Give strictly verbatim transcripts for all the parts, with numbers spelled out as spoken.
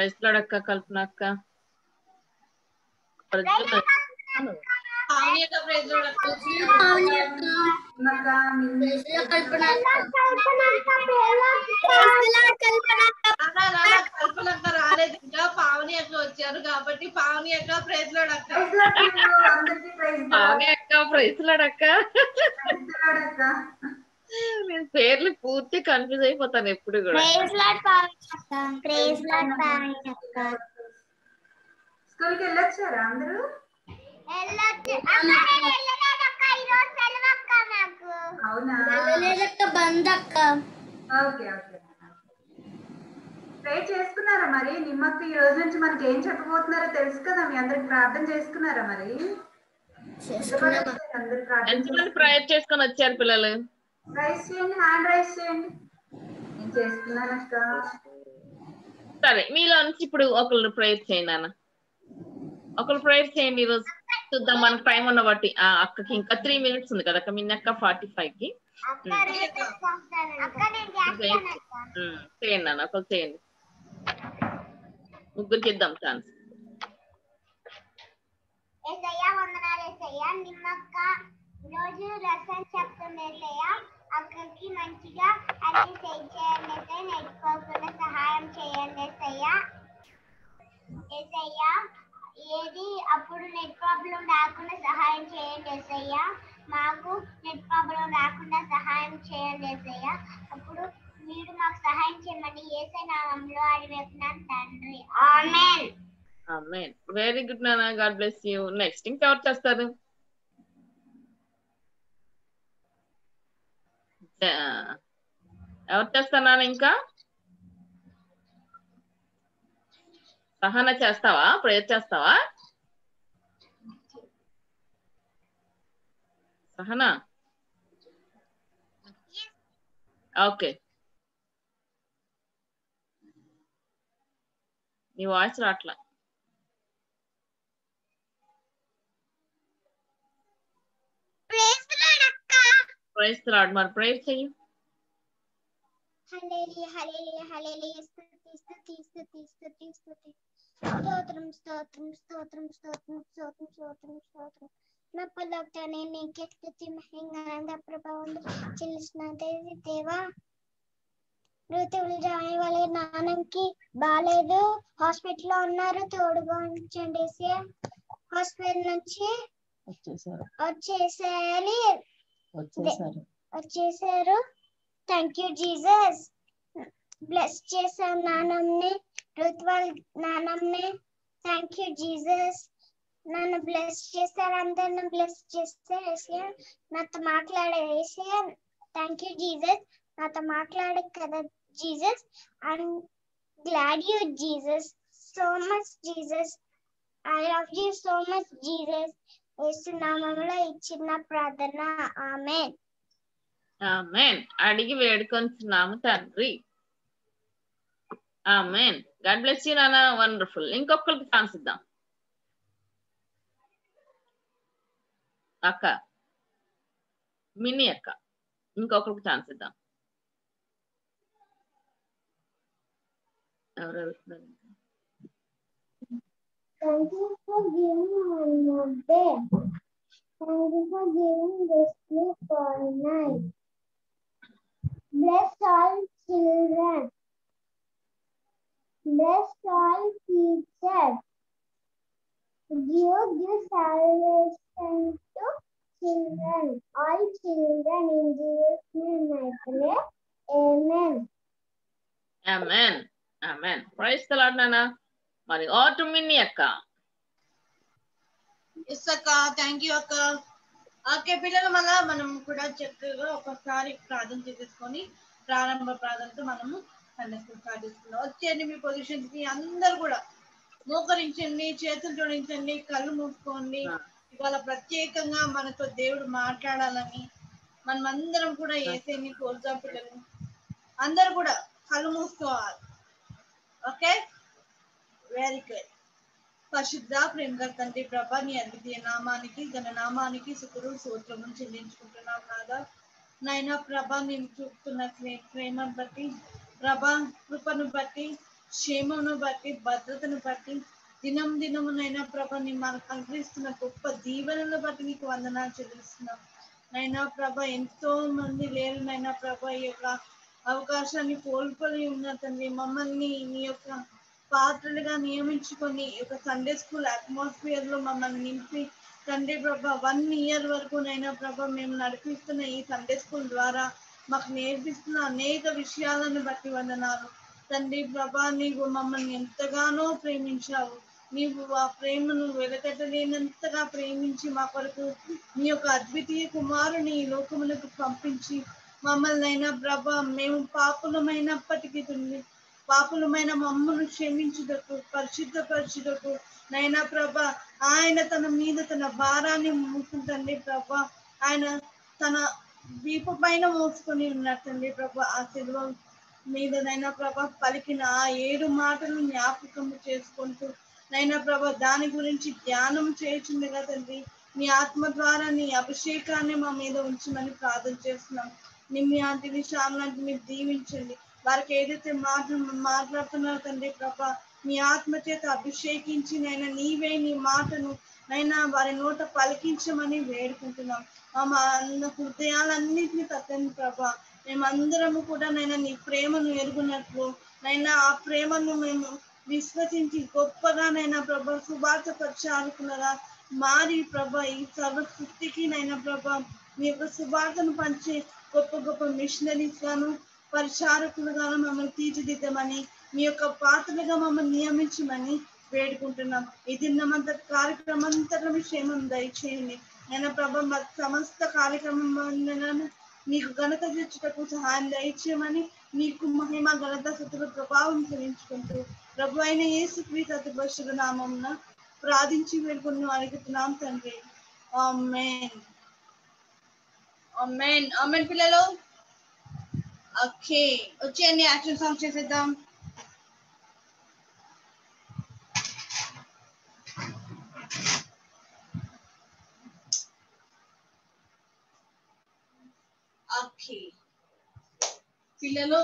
Price lord అక్క కల్పన అక్క ఆవిని అక్క ప్రైస్ లార్డ్ అక్క ఆవిని అక్క నక ప్రైస్ లార్డ్ కల్పన అక్క ప్రైస్ లార్డ్ కల్పన అక్క రారా కల్పన అక్క రాలేదు ఇంకా పావని అక్క వచ్చారు కాబట్టి పావని అక్క ప్రైస్ లార్డ్ అక్క అందరికీ ప్రైస్ పావని అక్క ప్రైస్ లార్డ్ అక్క ప్రైస్ లార్డ్ అక్క నేను పేర్లు పూర్తి కన్ఫ్యూజ్ అయిపోతాను ఎప్పుడు కూడా ప్రైస్ లార్డ్ పావని అక్క ప్రైస్ లార్డ్ పావని అక్క స్కూల్ కి వెళ్ళొచ్చారా అందరూ వెళ్ళొచ్చు అమ్మ నేను వెళ్ళలేదు అక్క ఈ రోజు సెలవు అక్క నాకు అవునా వెళ్ళలేదు అక్క బంద్ అక్క ఓకే ఓకే ప్రే చేసుకున్నారా మరి నిమ్మకి ఈ రోజు నుంచి మనకి ఏం చెప్పబోతున్నారో తెలుసు కదా మీ అందరూ ప్రార్థన చేసుకున్నారా మరి చేసుకున్నారా అందరూ ప్రార్థన ప్రేయర్ చేసుకొని వచ్చారు పిల్లలు రైస్ చేయండి హ్యాండ్ రైస్ చేయండి నేను చేస్తున్నాను అక్క సరే మీలోంచి ఇప్పుడు ఒకళ్ళు ప్రేయర్ చేయండి అన్న ఒకళ్ళు ప్రేయర్ చేయండి ఈరోజు చూద్దాం మనకు టైం ఉన్న బట్టి అక్కకి ఇంకా త్రీ మినిట్స్ ఉంది కదా అక్క మీ అక్క ఫార్టీ ఫైవ్ కి చేయండి అన్న ఒకళ్ళు చేయండి ముగ్గురు చేద్దాం ఛాన్స్ రోజు రసం చెప్తుండేదయ్య అక్కడికి మంచిగా అన్ని చేయండి నేర్చుకోకుండా సహాయం చేయండి ఏసయ్యా ఏసయ్యా ఏది అప్పుడు నెట్ ప్రాబ్లం రాకుండా సహాయం చేయండి ఏసయ్యా మాకు నెట్ ప్రాబ్లం రాకుండా సహాయం చేయండి ఏసయ్యా అప్పుడు మీరు మాకు సహాయం చేయమని ఏసై నామంలో అడిగినాను తండ్రి ఆమేన్ ఆమేన్ వెరీ గుడ్ నాన్న గాడ్ బ్లెస్ యు నెక్స్ట్ ఇంకా ఎవరు చేస్తారు ఎవరు చేస్తానా ఇంకా సహన చేస్తావా ప్రేయర్ చేస్తావా సహనా ఓకే నీ వాయిస్ రాట్లా Praise the Lord. Mar praise to you. Hallelujah, hallelujah, hallelujah. Stuti, stuti, stuti, stuti, stuti. Stotram, stotram, stotram, stotram, stotram, stotram, stotram. Na palagtane neke stuti mahengananda prabhavanda chilisnadesi deva. మృతువులు రాని వాళ్ళ నాన్నకి బాగాలేదు హాస్పిటల్లో ఉన్నారు తోడుగా ఉంచండి హాస్పిటల్ నుంచి వచ్చేసేయాలి వచ్చేసారు వచ్చేసారు థ్యాంక్ యూ జీసస్ బ్లెస్ చేశారు నానమ్ని రుత్వాల్ నానమ్ని థ్యాంక్ యూ జీసస్ నన్ను బ్లెస్ చేశారు అందరిని బ్లెస్ చేశారు నాతో మాట్లాడేసి థ్యాంక్ యూ జీసస్ నాతో మాట్లాడే కదా Jesus I'm glad you Jesus so much Jesus I love you so much Jesus యేసు నామములో ఇచ్చిన ప్రార్థన ఆమేన్ ఆమేన్ అడిగి వేడుకొంచున్నాము తండ్రి ఆమేన్ గాడ్ బ్లెస్ యు నానా వండర్ఫుల్ ఇంకొకరికి ఛాన్స్ ఇద్దాం అక్క మిని అక్క ఇంకొకరికి ఛాన్స్ ఇద్దాం ఎవరెవరు Thank you for giving one more day. Thank you for giving this sleep all night. Bless all children. Bless all teachers. Give this salvation to children, all children in Jesus' name I pray. Amen. Amen. Amen. Praise the Lord, Nana. మరి ఆటో Mini అక్క yes అక్క thank you అక్క okay పిల్లలు మళ్ళా మనం కూడా చక్కగా ఒకసారి ప్రార్థన చేసుకొని ప్రారంభ ప్రార్థనతో మనము సందేశం సాధిస్తున్నాం వచ్చేయండి మీ పొజిషన్స్ కి అందరూ కూడా మోకరించండి చేతులు జోడించండి కళ్ళు మూసుకోండి ఇవాళ ప్రత్యేకంగా మనతో దేవుడు మాట్లాడాలని మనం అందరం కూడా యేసేని కోరుతాం పిల్లలు అందరూ కూడా కళ్ళు మూసుకోవాలి ఓకే వెరీ గుడ్ పరిశుద్ధ ప్రేమ తండ్రి ప్రభా నీ అద్వితీయ నామానికి తన నామానికి శుకుడు సూత్రము చెల్లించుకుంటున్నాం నాదా నాయన ప్రభా నేను చూపుతున్న ప్రేమను బట్టి ప్రభా కృపను బట్టి క్షేమను బట్టి భద్రతను బట్టి దినం దినమునైనా ప్రభా నీ మనకు అనుగ్రహిస్తున్న గొప్ప దీవెనలను బట్టి నీకు వందనాలు చెల్లిస్తున్నాం నైనా ప్రభా. ఎంతో మంది లేరు నైనా ప్రభా ఈ యొక్క అవకాశాన్ని కోల్పోయి ఉన్న తండ్రి, మమ్మల్ని నీ యొక్క పాత్రలుగా నియమించుకొని ఒక సండే స్కూల్ అట్మాస్ఫియర్ లో మమ్మల్ని నింపి తండ్రి ప్రభా వన్ ఇయర్ వరకు నైనా ప్రభా మేము నడిపిస్తున్న ఈ సండే స్కూల్ ద్వారా మాకు నేర్పిస్తున్న అనేక విషయాలను బట్టి వందనాలు తండ్రి ప్రభా. నీవు మమ్మల్ని ఎంతగానో ప్రేమించావు, నీవు ఆ ప్రేమను వెలకట్టలేనంతగా ప్రేమించి మా కొరకు నీ యొక్క అద్వితీయ కుమారుని ఈ లోకములకు పంపించి మమ్మల్ని అయినా ప్రభా మేము పాపులమైనప్పటికీ తండ్రి పాపులమైన మమ్మను క్షమించుటకు పరిశుద్ధపరచుటకు నైనా ప్రభా ఆయన తన మీద తన భారాన్ని మోసుకుంటండి ప్రభా. ఆయన తన వీపు పైన మోసుకొని ఉన్నారు తండ్రి ప్రభా. ఆ శిలువ మీదనైనా ప్రభా పలికిన ఆ ఏడు మాటలు జ్ఞాపకం చేసుకుంటూ నైనా ప్రభా దాని గురించి ధ్యానం చేయుచుండగా తండ్రి నీ ఆత్మ ద్వారా నీ అభిషేకాన్ని మా మీద ఉంచమని ప్రార్థన చేస్తున్నాం. నిమ్మి లాంటివి శ్యామ్ లాంటి మీరు దీవించండి. వారికి ఏదైతే మాట్లా మాట్లాడుతున్నారో తండ్రి ప్రభా నీ ఆత్మ చేత అభిషేకించి నైనా నీవే నీ మాటను నైనా వారి నోట పలికించమని వేడుకుంటున్నాం. మా హృదయాలన్నింటినీ తగ్గని ప్రభా మేమందరము కూడా నైనా నీ ప్రేమను ఎరుగునట్లు నైనా ఆ ప్రేమను మేము విశ్వసించి గొప్పగానైనా ప్రభా సువార్త పరిచారకులుగా మారి ప్రభా ఈ సర్వ సృష్టికి నైనా ప్రభా మీ యొక్క సువార్తను పంచే గొప్ప గొప్ప మిషనరీస్ గాను పరిచారకులుగాను మమ్మల్ని తీర్చిదిద్దామని మీ యొక్క పాత్రలుగా మమ్మల్ని నియమించమని వేడుకుంటున్నాం. ఇది నమ్మంత కార్యక్రమంతరం క్షేమం దయచేయండి నైనా ప్రభా. మా సమస్త కార్యక్రమం నీకు ఘనత తెచ్చుటకు సహాయం దయచేయమని నీకు మహిమ ఘనత శత్రు ప్రభావం చెల్లించుకుంటూ ప్రభు అయిన యేసు క్రీస్తు అతి పరిశుద్ధ నామమున ప్రార్థించి వేడుకొని అడుగుతున్నాం తండ్రి. ఆమేన్ ఆమేన్ ఆమేన్ పిల్లలు. ఓకే వచ్చేయండి యాక్షన్ సాంగ్ చేసేద్దాం. పిల్లలు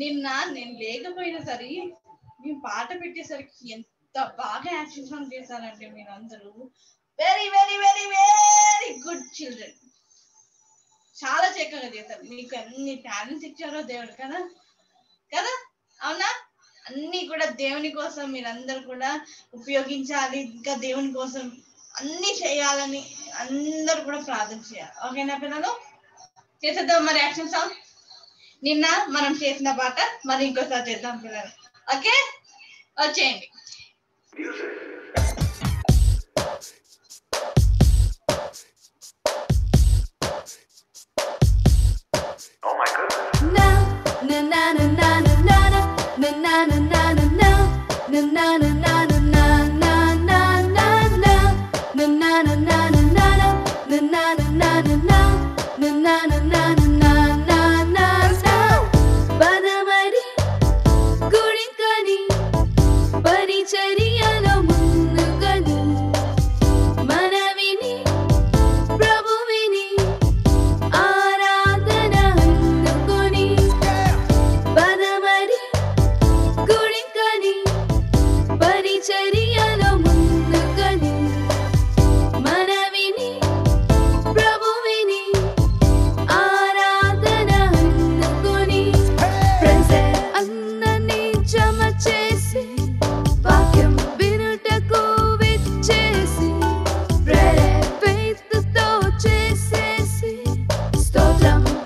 నిన్న నేను లేకపోయినా సరే మేము పాట పెట్టేసరికి ఎంత బాగా యాక్షన్ సాంగ్ చేశారంటే మీరు అందరూ very very very very good children, చాలా చక్కగా చేశారు. మీకు అన్ని టాలెంట్స్ ఇచ్చారో దేవుడు కదా కదా అవునా? అన్ని కూడా దేవుని కోసం మీరందరూ కూడా ఉపయోగించాలి, ఇంకా దేవుని కోసం అన్ని చేయాలని అందరూ కూడా ప్రార్థన చేయాలి. ఓకేనా పిల్లలు? చేసేద్దాం మరి యాక్షన్ సాంగ్. నిన్న మనం చేసిన పాట మరి ఇంకోసారి చేద్దాం పిల్లలు. ఓకే వచ్చేయండి.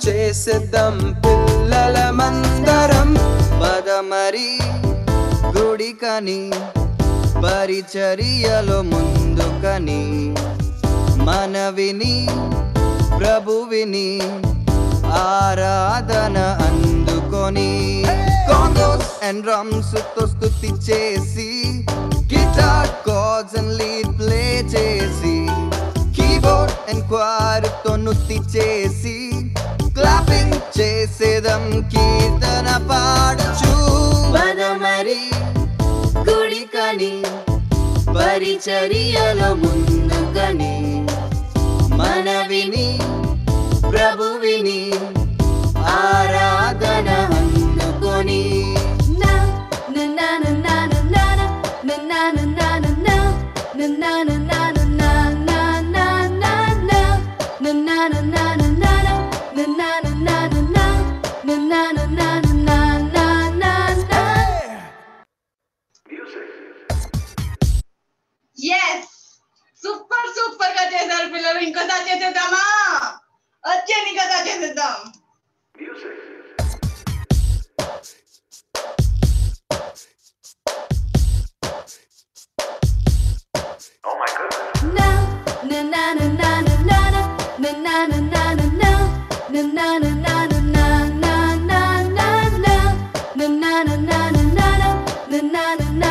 చేసేద్దాం పిల్లలమందరం పదమరి గుడికని పరిచర్యలో ముందుకని మనవిని ప్రభువిని ఆరాధన అందుకొని కాంగోస్ అండ్ డ్రమ్స్ తో స్తుతి చేసి guitar chords and lead play చేసి కీబోర్డ్ అండ్ క్వైర్ తో నృత్తి చేసి క్లాపింగ్ చేసేదం కీర్తన పాడచు పదమరి గుడికని పరిచర్యలో ముందుకని మనవిని ప్రభువిని ఆరాధన అందుకొని నా Yes, super super ka chesar pillar inka sa chesedama acche inka sa chesedam music. Oh my goodness. Na na na na na na na na na na na na na na na na na na na na na na na na na na na na na na na na na na.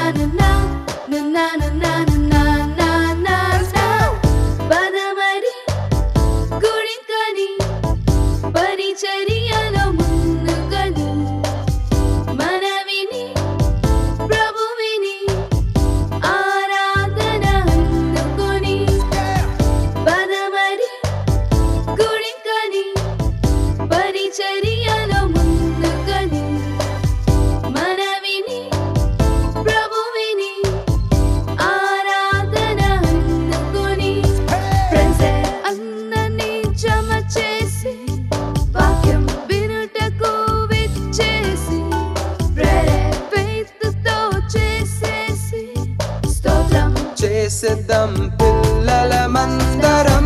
Siddham pillala mandaram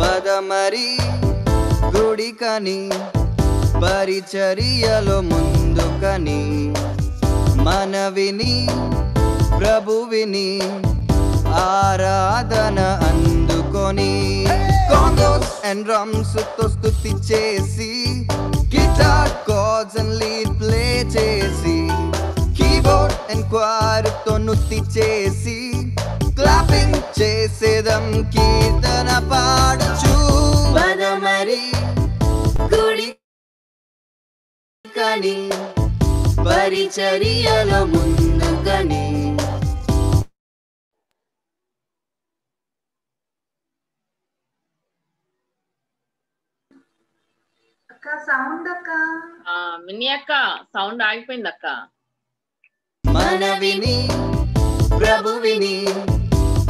magamari gudikani parichariyalu mundukani manavini prabhuvini aaradhana andukoni congos and drums to stuti chesi guitar chords and lead play chesi keyboard and choir to nutti chesi clapping chesedam keertana paaduchu vanamari gudi kani parichariyalu mundukani. Akka sound akka ah mini akka sound aagipoyindi akka manavini prabhuvini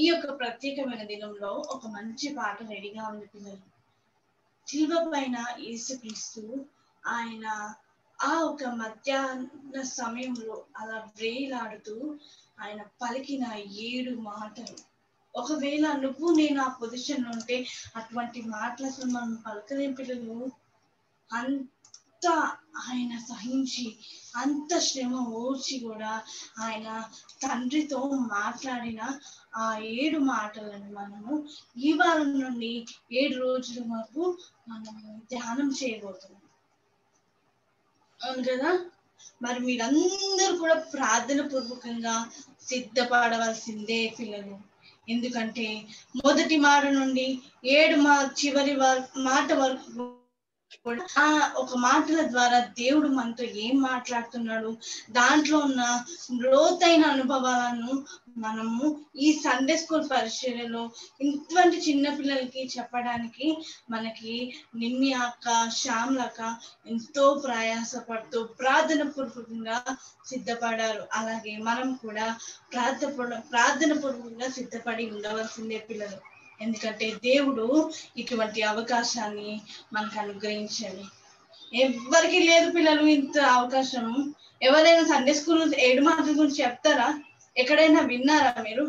ఈ యొక్క ప్రత్యేకమైన దినంలో ఒక మంచి పాట రెడీగా ఉంది పిల్లలు. శిల్వ పైన యేసుక్రీస్తు ఆయన ఆ ఒక మధ్యాహ్న సమయంలో అలా వేలాడుతూ ఆయన పలికిన ఏడు మాటలు. ఒకవేళ నువ్వు నేను ఆ పొజిషన్ లో ఉంటే అటువంటి మాటలు అసలు మనం పలకలేం పిల్లలు. అంత ఆయన సహించి అంత శ్రమ ఓర్చి కూడా ఆయన తండ్రితో మాట్లాడిన ఆ ఏడు మాటలను మనము ఈ వారం నుండి ఏడు రోజుల వరకు మనము ధ్యానం చేయబోతున్నాం అవును కదా. మరి మీరందరూ కూడా ప్రార్థన పూర్వకంగా సిద్ధపడవలసిందే పిల్లలు. ఎందుకంటే మొదటి మాట నుండి ఏడు మా చివరి మాట వరకు ఆ ఒక మాటల ద్వారా దేవుడు మనతో ఏం మాట్లాడుతున్నాడు దాంట్లో ఉన్న లోతైన అనుభవాలను మనము ఈ సండే స్కూల్ పరిచర్యలో ఇటువంటి చిన్న పిల్లలకి చెప్పడానికి మనకి నిమ్మి అక్క శ్యామలక్క ఎంతో ప్రయాసపడుతూ ప్రార్థన పూర్వకంగా సిద్ధపడారు. అలాగే మనం కూడా ప్రార్థన ప్రార్థన పూర్వకంగా సిద్ధపడి ఉండవలసిందే పిల్లలు. ఎందుకంటే దేవుడు ఇటువంటి అవకాశాన్ని మనకు అనుగ్రహించాలి. ఎవరికి లేదు పిల్లలు ఇంత అవకాశం. ఎవరైనా సండే స్కూల్ ఏడు మాటల గురించి చెప్తారా? ఎక్కడైనా విన్నారా మీరు?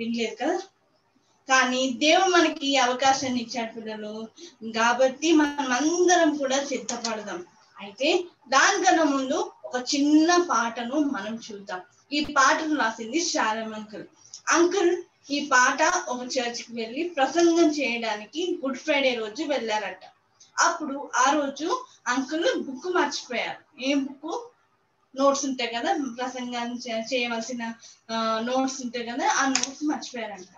వినలేదు కదా. కానీ దేవుడు మనకి ఈ అవకాశాన్ని ఇచ్చాడు పిల్లలు. కాబట్టి మనం అందరం కూడా సిద్ధపడదాం. అయితే దానికన్నా ముందు ఒక చిన్న పాటను మనం చూద్దాం. ఈ పాటను రాసింది శారమ్ అంకుల్. అంకుల్ ఈ పాట ఒక చర్చికి వెళ్ళి ప్రసంగం చేయడానికి గుడ్ ఫ్రైడే రోజు వెళ్ళారట. అప్పుడు ఆ రోజు అంకుల్ బుక్ మర్చిపోయారు. ఏం బుక్? notes ఉంటాయి కదా ప్రసంగాన్ని చేయవలసిన నోట్స్ ఉంటాయి కదా ఆ నోట్స్ మర్చిపోయారంట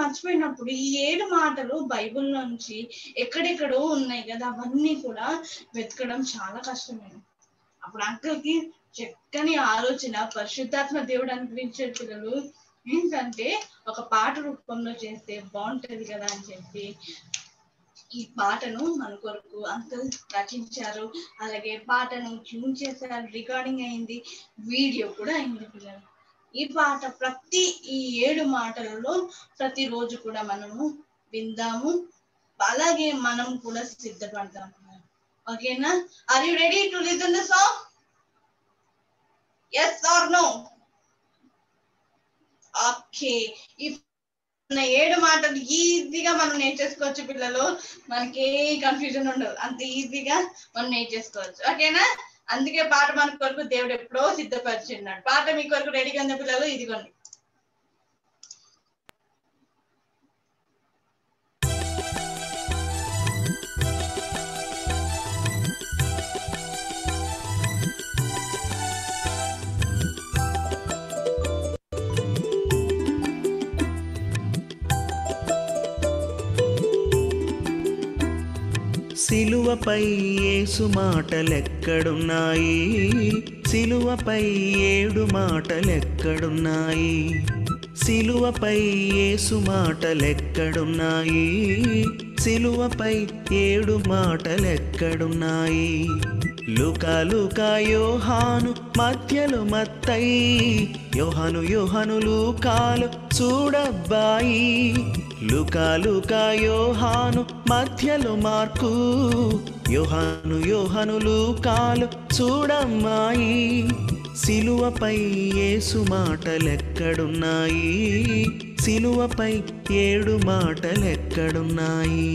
మర్చిపోయినప్పుడు ఈ ఏడు మాటలు బైబిల్ నుంచి ఎక్కడెక్కడో ఉన్నాయి కదా అవన్నీ కూడా వెతకడం చాలా కష్టమే అప్పుడు అంకుల్కి చక్కని ఆలోచన పరిశుద్ధాత్మ దేవుడు అనుగ్రహించే పిల్లలు ఏంటంటే ఒక పాట రూపంలో చేస్తే బాగుంటది కదా అని చెప్పి ఈ పాటను మన కొరకు అంకుల్ రచించారు అలాగే పాటను ట్యూన్ చేశారు రికార్డింగ్ అయింది వీడియో కూడా అయింది పిల్లలు ఈ పాట ప్రతి ఈ ఏడు మాటలలో ప్రతిరోజు కూడా మనము విందాము అలాగే మనం కూడా సిద్ధపడదాము ఓకేనా are you ready to listen the song yes or no okay if ఏడు మాటలు ఈజీగా మనం నేర్చేసుకోవచ్చు పిల్లలు మనకి ఏ కన్ఫ్యూజన్ ఉండదు అంత ఈజీగా మనం నేర్చేసుకోవచ్చు ఓకేనా అందుకే పాట మన కొరకు దేవుడు ఎప్పుడో సిద్ధపరిచిన్నాడు పాట మీ కొరకు రెడీగా ఉంది పిల్లలు ఇదిగోండి సిలువపై యేసు మాటలెక్కడున్నాయి సిలువపై ఏడు మాటలెక్కడున్నాయి సిలువపై యేసు మాటలెక్కడున్నాయి సిలువపై ఏడు మాటలెక్కడున్నాయి లూకా లూకా యోహాను మధ్యలో మత్తయి యోహాను యోహాను లూకాలు చూడబ్బాయి లూకా లూకా యోహాను మధ్యలో మార్కు యోహాను యోహాను లూకాలు చూడమ్మాయి సిలువపై యేసు మాటలెక్కడున్నాయి సిలువపై ఏడు మాటలెక్కడున్నాయి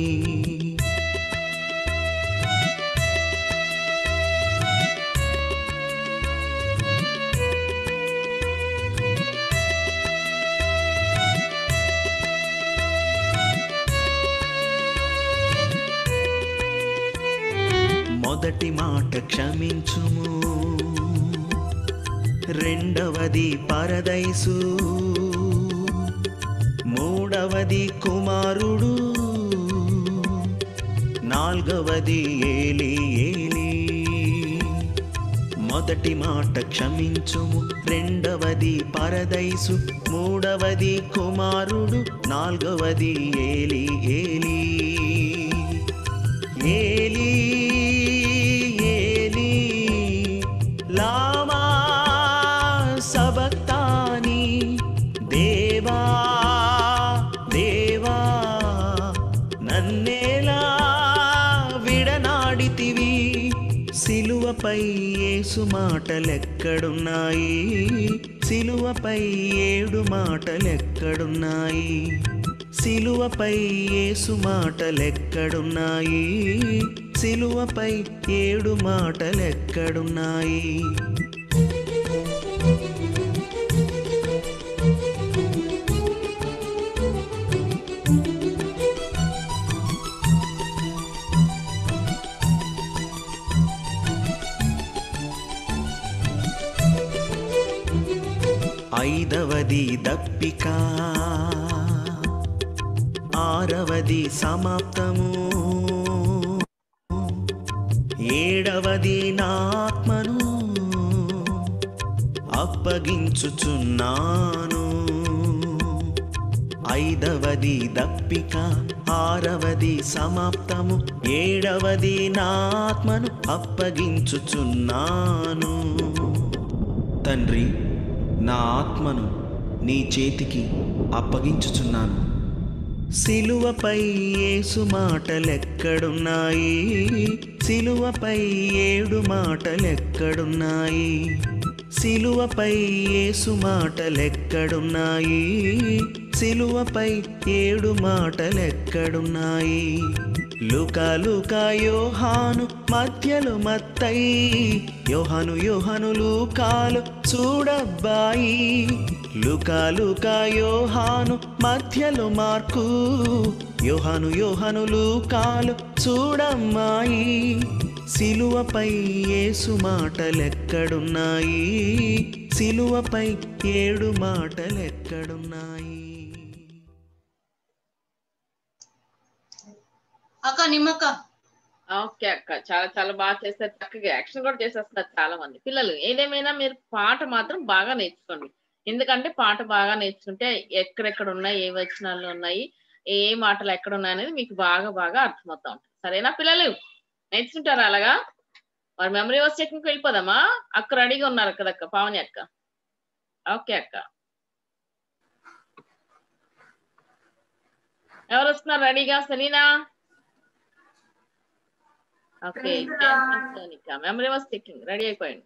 మొదటి మాట క్షమించుము రెండవది పరదైసు మూడవది కుమారుడు నాలుగవది ఏలి ఏలి మొదటి మాట క్షమించుము రెండవది పరదైసు మూడవది కుమారుడు నాలుగవది ఏలి ఏలి ఏలి యేసు మాటలెక్కడున్నాయి సిలువపై ఏడు మాటలెక్కడున్నాయి సిలువపై యేసు మాటలెక్కడున్నాయి సిలువపై ఏడు మాటలెక్కడున్నాయి ఐదవది దప్పిక ఆరవది సమాప్తము ఏడవది నాత్మను అప్పగించుచున్నాను ఐదవది దప్పిక ఆరవది సమాప్తము ఏడవది నాత్మను అప్పగించుచున్నాను తండ్రి నా ఆత్మను నీ చేతికి అప్పగించుచున్నాను సిలువపై యేసు మాటలెక్కడున్నాయి సిలువపై ఏడు మాటలెక్కడున్నాయి సిలువపై యేసు మాటలెక్కడున్నాయి సిలువపై ఏడు మాటలెక్కడున్నాయి లూకా లూకా యోహాను మధ్యలో మత్తయి యోహాను యోహాను లూకాలు చూడబ్బాయి లూకా లూకా యోహాను మధ్యలో మార్కు యోహాను యోహాను లూకాలు చూడమ్మాయి సిలువపై యేసు మాటలెక్కడున్నాయి? సిలువపై ఏడు మాటలెక్కడున్నాయి? అక్క నిమ్మక్క ఓకే అక్క, చాలా చాలా బాగా చేస్తారు, చక్కగా యాక్షన్ కూడా చేసేస్తున్నారు చాలా మంది పిల్లలు. ఏదేమైనా మీరు పాట మాత్రం బాగా నేర్చుకోండి, ఎందుకంటే పాట బాగా నేర్చుకుంటే ఎక్కడెక్కడ ఉన్నాయి, ఏ వచనాల్లో ఉన్నాయి, ఏ మాటలు ఎక్కడ ఉన్నాయి అనేది మీకు బాగా బాగా అర్థమవుతా ఉంటుంది. సరేనా పిల్లలు? నేర్చుకుంటారా? అలాగా మరి మెమరీ వర్స్ చెక్కి వెళ్ళిపోదామా? అక్క రెడీగా ఉన్నారు కదక్క పావని అక్క? ఓకే అక్క, ఎవరు వస్తున్నారు రెడీగా? Salina okay, memory verse checking ready అయిపోయింది.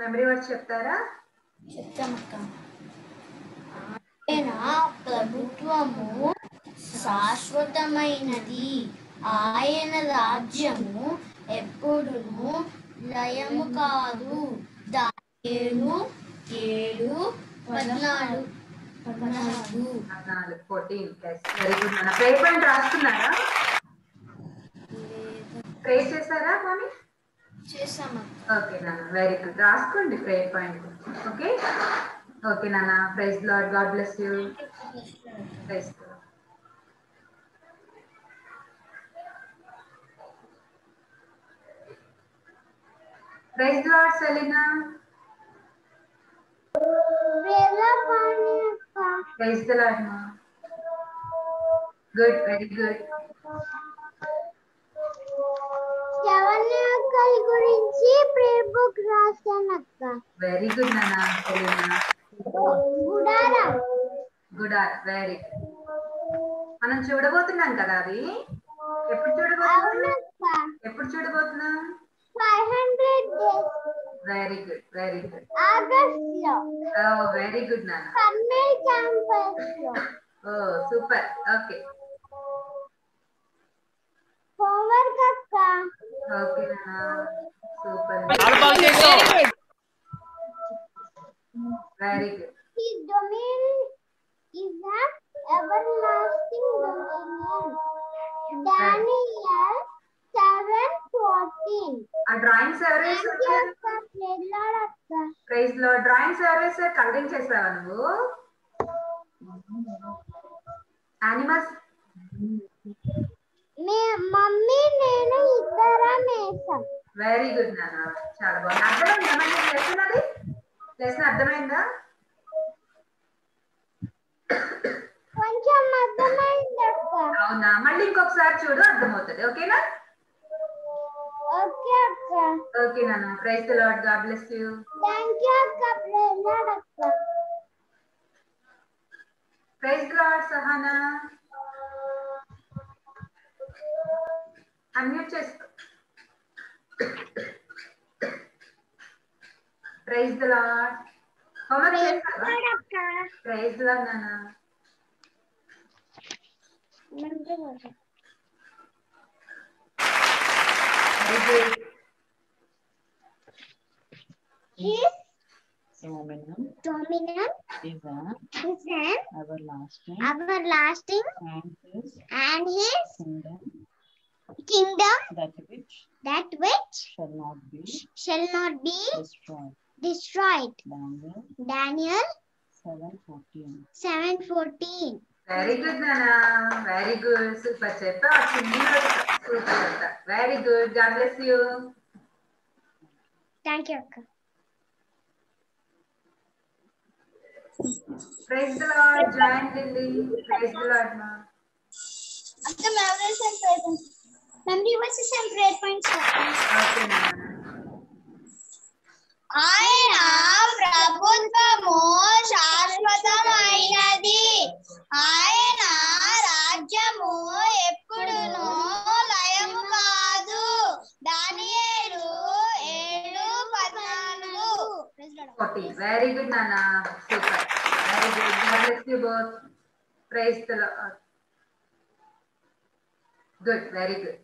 మెమరీ వర్స్ చెప్తారా? చెప్తామక్క. ఆయన ప్రభుత్వము శాశ్వతమైనది, ఆయన రాజ్యము ఎప్పుడును లయము కాదు. దానియేలు ఏడు పద్నాలుగు పద్నాలుగు పద్నాలుగు ఫోర్టీన్ ప్లస్. వెరీ గుడ్ నాన్న. ప్రేయర్ పాయింట్ రాస్తున్నారా? ప్రేయర్ చేశారా మమ్మీ? చేశామక్క. ఓకే నాన్న, వెరీ గుడ్. రాసుకోండి ప్రేయర్ పాయింట్. ఓకే ఓకే నాన్న. Praise Lord. God bless you. Praise Lord. Praise Lord. Selena praise Lord మా. Good, very good. యవనకల్ గురించి ప్రేయర్ బుక్ రాశానక్క. వెరీ గుడ్ నాన్న. సెలీనా గుడారా గుడారా వెరీ గుడ్. మనం చూడబోతున్నాం కదా, అది ఎప్పుడు చూడబోతున్నాం? ఎప్పుడు చూడబోతున్నాం? Very good, very good. August లో. ఓ వెరీ గుడ్ నాన్న. కర్నూల్ క్యాంపస్ లో. ఓ సూపర్. ఓకే హోంవర్క్ అక్క. ఓకే నాన్న, super. Very good. His domain is an everlasting dominion. Daniel seven fourteen. A drawing service. Praise Lord akka. Praise Lord. Drawing service coloring chesava nu. Animals. Me mummy nenu iddara mesam. Very good nana. Chaala baga. Adharam namani chestunnadi. Lesson అర్థమైందా? కొంచెం అర్థమైంది అక్క. అవునా? మళ్ళీ ఇంకొకసారి చూడు, అర్థమవుతుంది. ఓకేనా? ఓకే అక్క. ఓకే నాన్న. Praise the Lord. God bless you. Thank you అక్క. ప్రైజ్ ది లార్డ్ అక్క. Praise the Lord. Sahana unmute చేసుకో. Praise the Lord. How much is that? Praise the Lord, Nana. His dominant, dominant is an everlasting, everlasting, and his, and his kingdom, kingdom that which, that which shall not be, shall not be destroyed. Destroyed. Daniel. Daniel. Seven fourteen. Seven fourteen. Very good, Nana. Very good. Super chapter. Super chapter. Very good. God bless you. Thank you, Akka. Praise the Lord, Giant Lily. Praise the Lord, Ma. Akka, memories and prayer points. Memory verses and prayer points. Okay, Nana. ఆయన ప్రభుత్వము శాశ్వతమైనది, ఆయన రాజ్యము ఎప్పుడును లయము కాదు. దానియేలు ఏడు పద్నాలుగు. వెరీ గుడ్ నాన్న, super. Very good. God bless you both. Praise the Lord. Good, very good.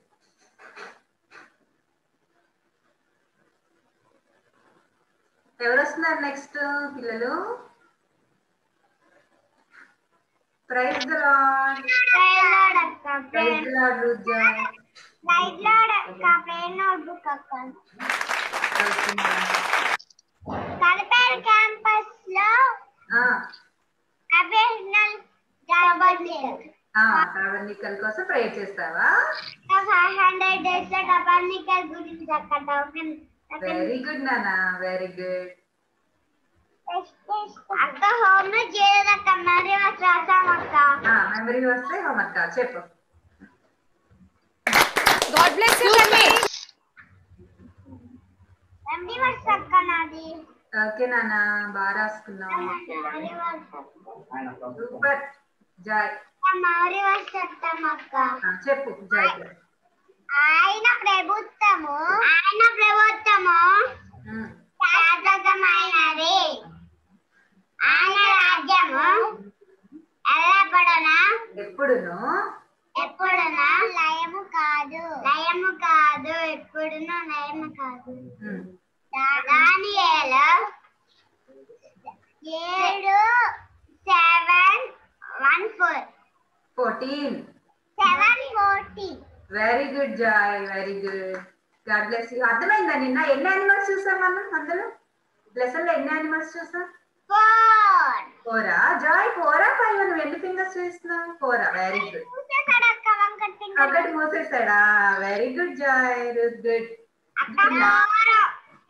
ఎవరు వస్తున్నారు నెక్స్ట్ పిల్లలు? Praise the Lord. Praise the Lord, Akka. Praise the Lord, Ruja. Praise the Lord, Akka. Praise notebook, Akka. Karpel campus lo. Ah. Abernal Tabernacle. Ah, Tabernacle kosa pray chestava. five hundred days lo Tabernacle gurinchi akkadavani. Very good, Nana. Very good. Akka home lo cheyadakka memory verse rasamakka. Ah, memory verse homakka cheppu. God bless you, Nani. Memory verse akka nadi. Okay, Nana. Bara askunna. Super. Jai. Memory verse attamakka. Ah, cheppu. Jai. Aina prabhuthamu. Aina prabhuthamu. Hmm. Saadagamainadi. ఆయన రాజ్యము ఎల్లప్పుడునా ఎప్పుడును ఎప్పుడునా లయము కాదు లయము కాదు ఎప్పుడును లయము కాదు. దానియేలు ఏడు seven one four fourteen seven forty. Very good Joy, very good. God bless you. అర్థమైందా నిన్న ఎన్ని యానిమల్స్ చూసాం మనం? అందులో లెసన్ లో ఎన్ని యానిమల్స్ చూసాం? Four. Four. Joy, four or five? You have fingers twist na. Four. Very good. Muse side akka one cut finger. Akka muse side. Ah, very good, Joy. Ruth good. Akka four.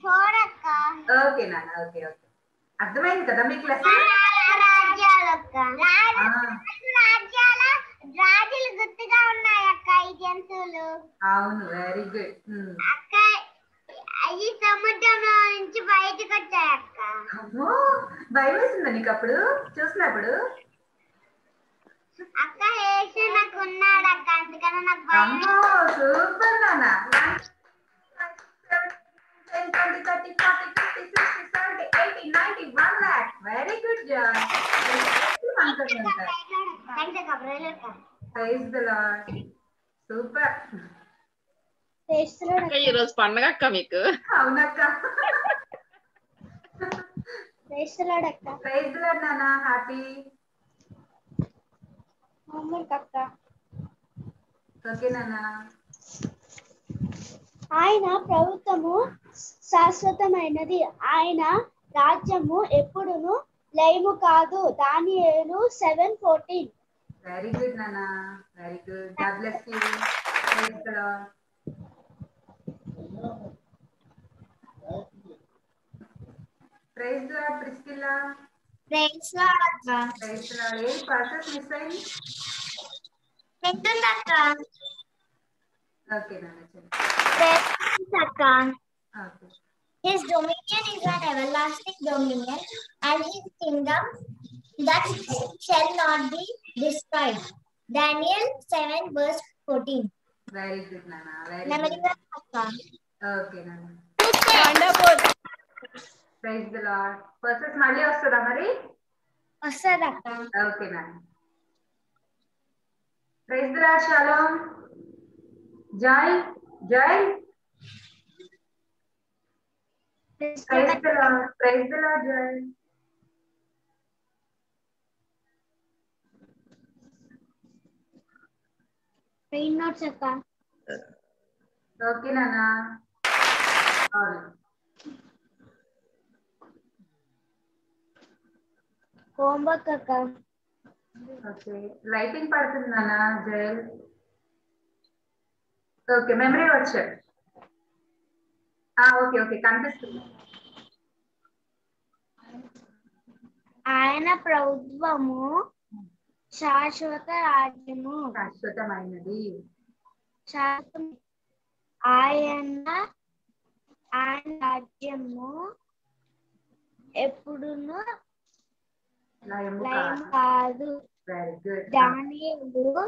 Four akka. Okay, Nana. Okay, okay. అర్థమైంది కదా మీకు lesson? రాజ్యాల అక్క. రాజ్యాల రాజులు గుర్తుగా ఉన్నాయి అక్క ఈ జంతువులు. అవును, వెరీ గుడ్. అక్క అయ్యి సముద్రంలో నుంచి బయటకు వచ్చాయి అక్క. అమ్మో, భయం వేసిందా నీకు అప్పుడు చూసినప్పుడు? అక్క యేసు నాకు ఉన్నాడు అక్క, అందుకని నాకు భయం. అమ్మో సూపర్ నాన్న. one hundred thirty forty fifty sixty seventy eighty ninety one lakh. Very good job. Thank you Gabriel. Praise the Lord. Super. ఈరోజు పండుగ అక్క మీకు. అవునక్క. ప్రైజ్ ది లార్డ్ అక్క. ప్రైజ్ ది లార్డ్ నాన్న. హ్యాపీ హోంవర్క్ అక్క. ఓకే నాన్న. ఆయన ప్రభుత్వము శాశ్వతమైనది, ఆయన రాజ్యము ఎప్పుడును లయము కాదు. దానియేలు సెవెన్ ఫోర్టీన్. వెరీ గుడ్ నాన్న, very good. God bless you. Praise the Lord. Praise the Lord, Priscilla. Praise the Lord. Praise the Lord. Hey, passes missing. Missing akka. Okay, Nana. Praise the Lord. Okay. His dominion is an everlasting dominion, and his kingdom that shall not be destroyed. Daniel seven verse fourteen. Very good, Nana. Very good. Memory verse akka. Okay, Nana. Wonderful. Praise the Lord. Verses mali vastada mari vastada akka. Okay Nana. Praise the Lord. Shalom. Jai Jai. Praise the Lord. Praise the Lord. Jai. Rain notes akka. Okay Nana. All right. Homework akka. Okay, lighting padthund Nana. Jail. Okay, memory verse. Ah, okay okay kanipistundi. Ayana pravudvamu shashwata rajyamu shashwatamainadi shashwatam ayana ayana rajyamu eppuduno లయము కాదు. Very good. దానియేలు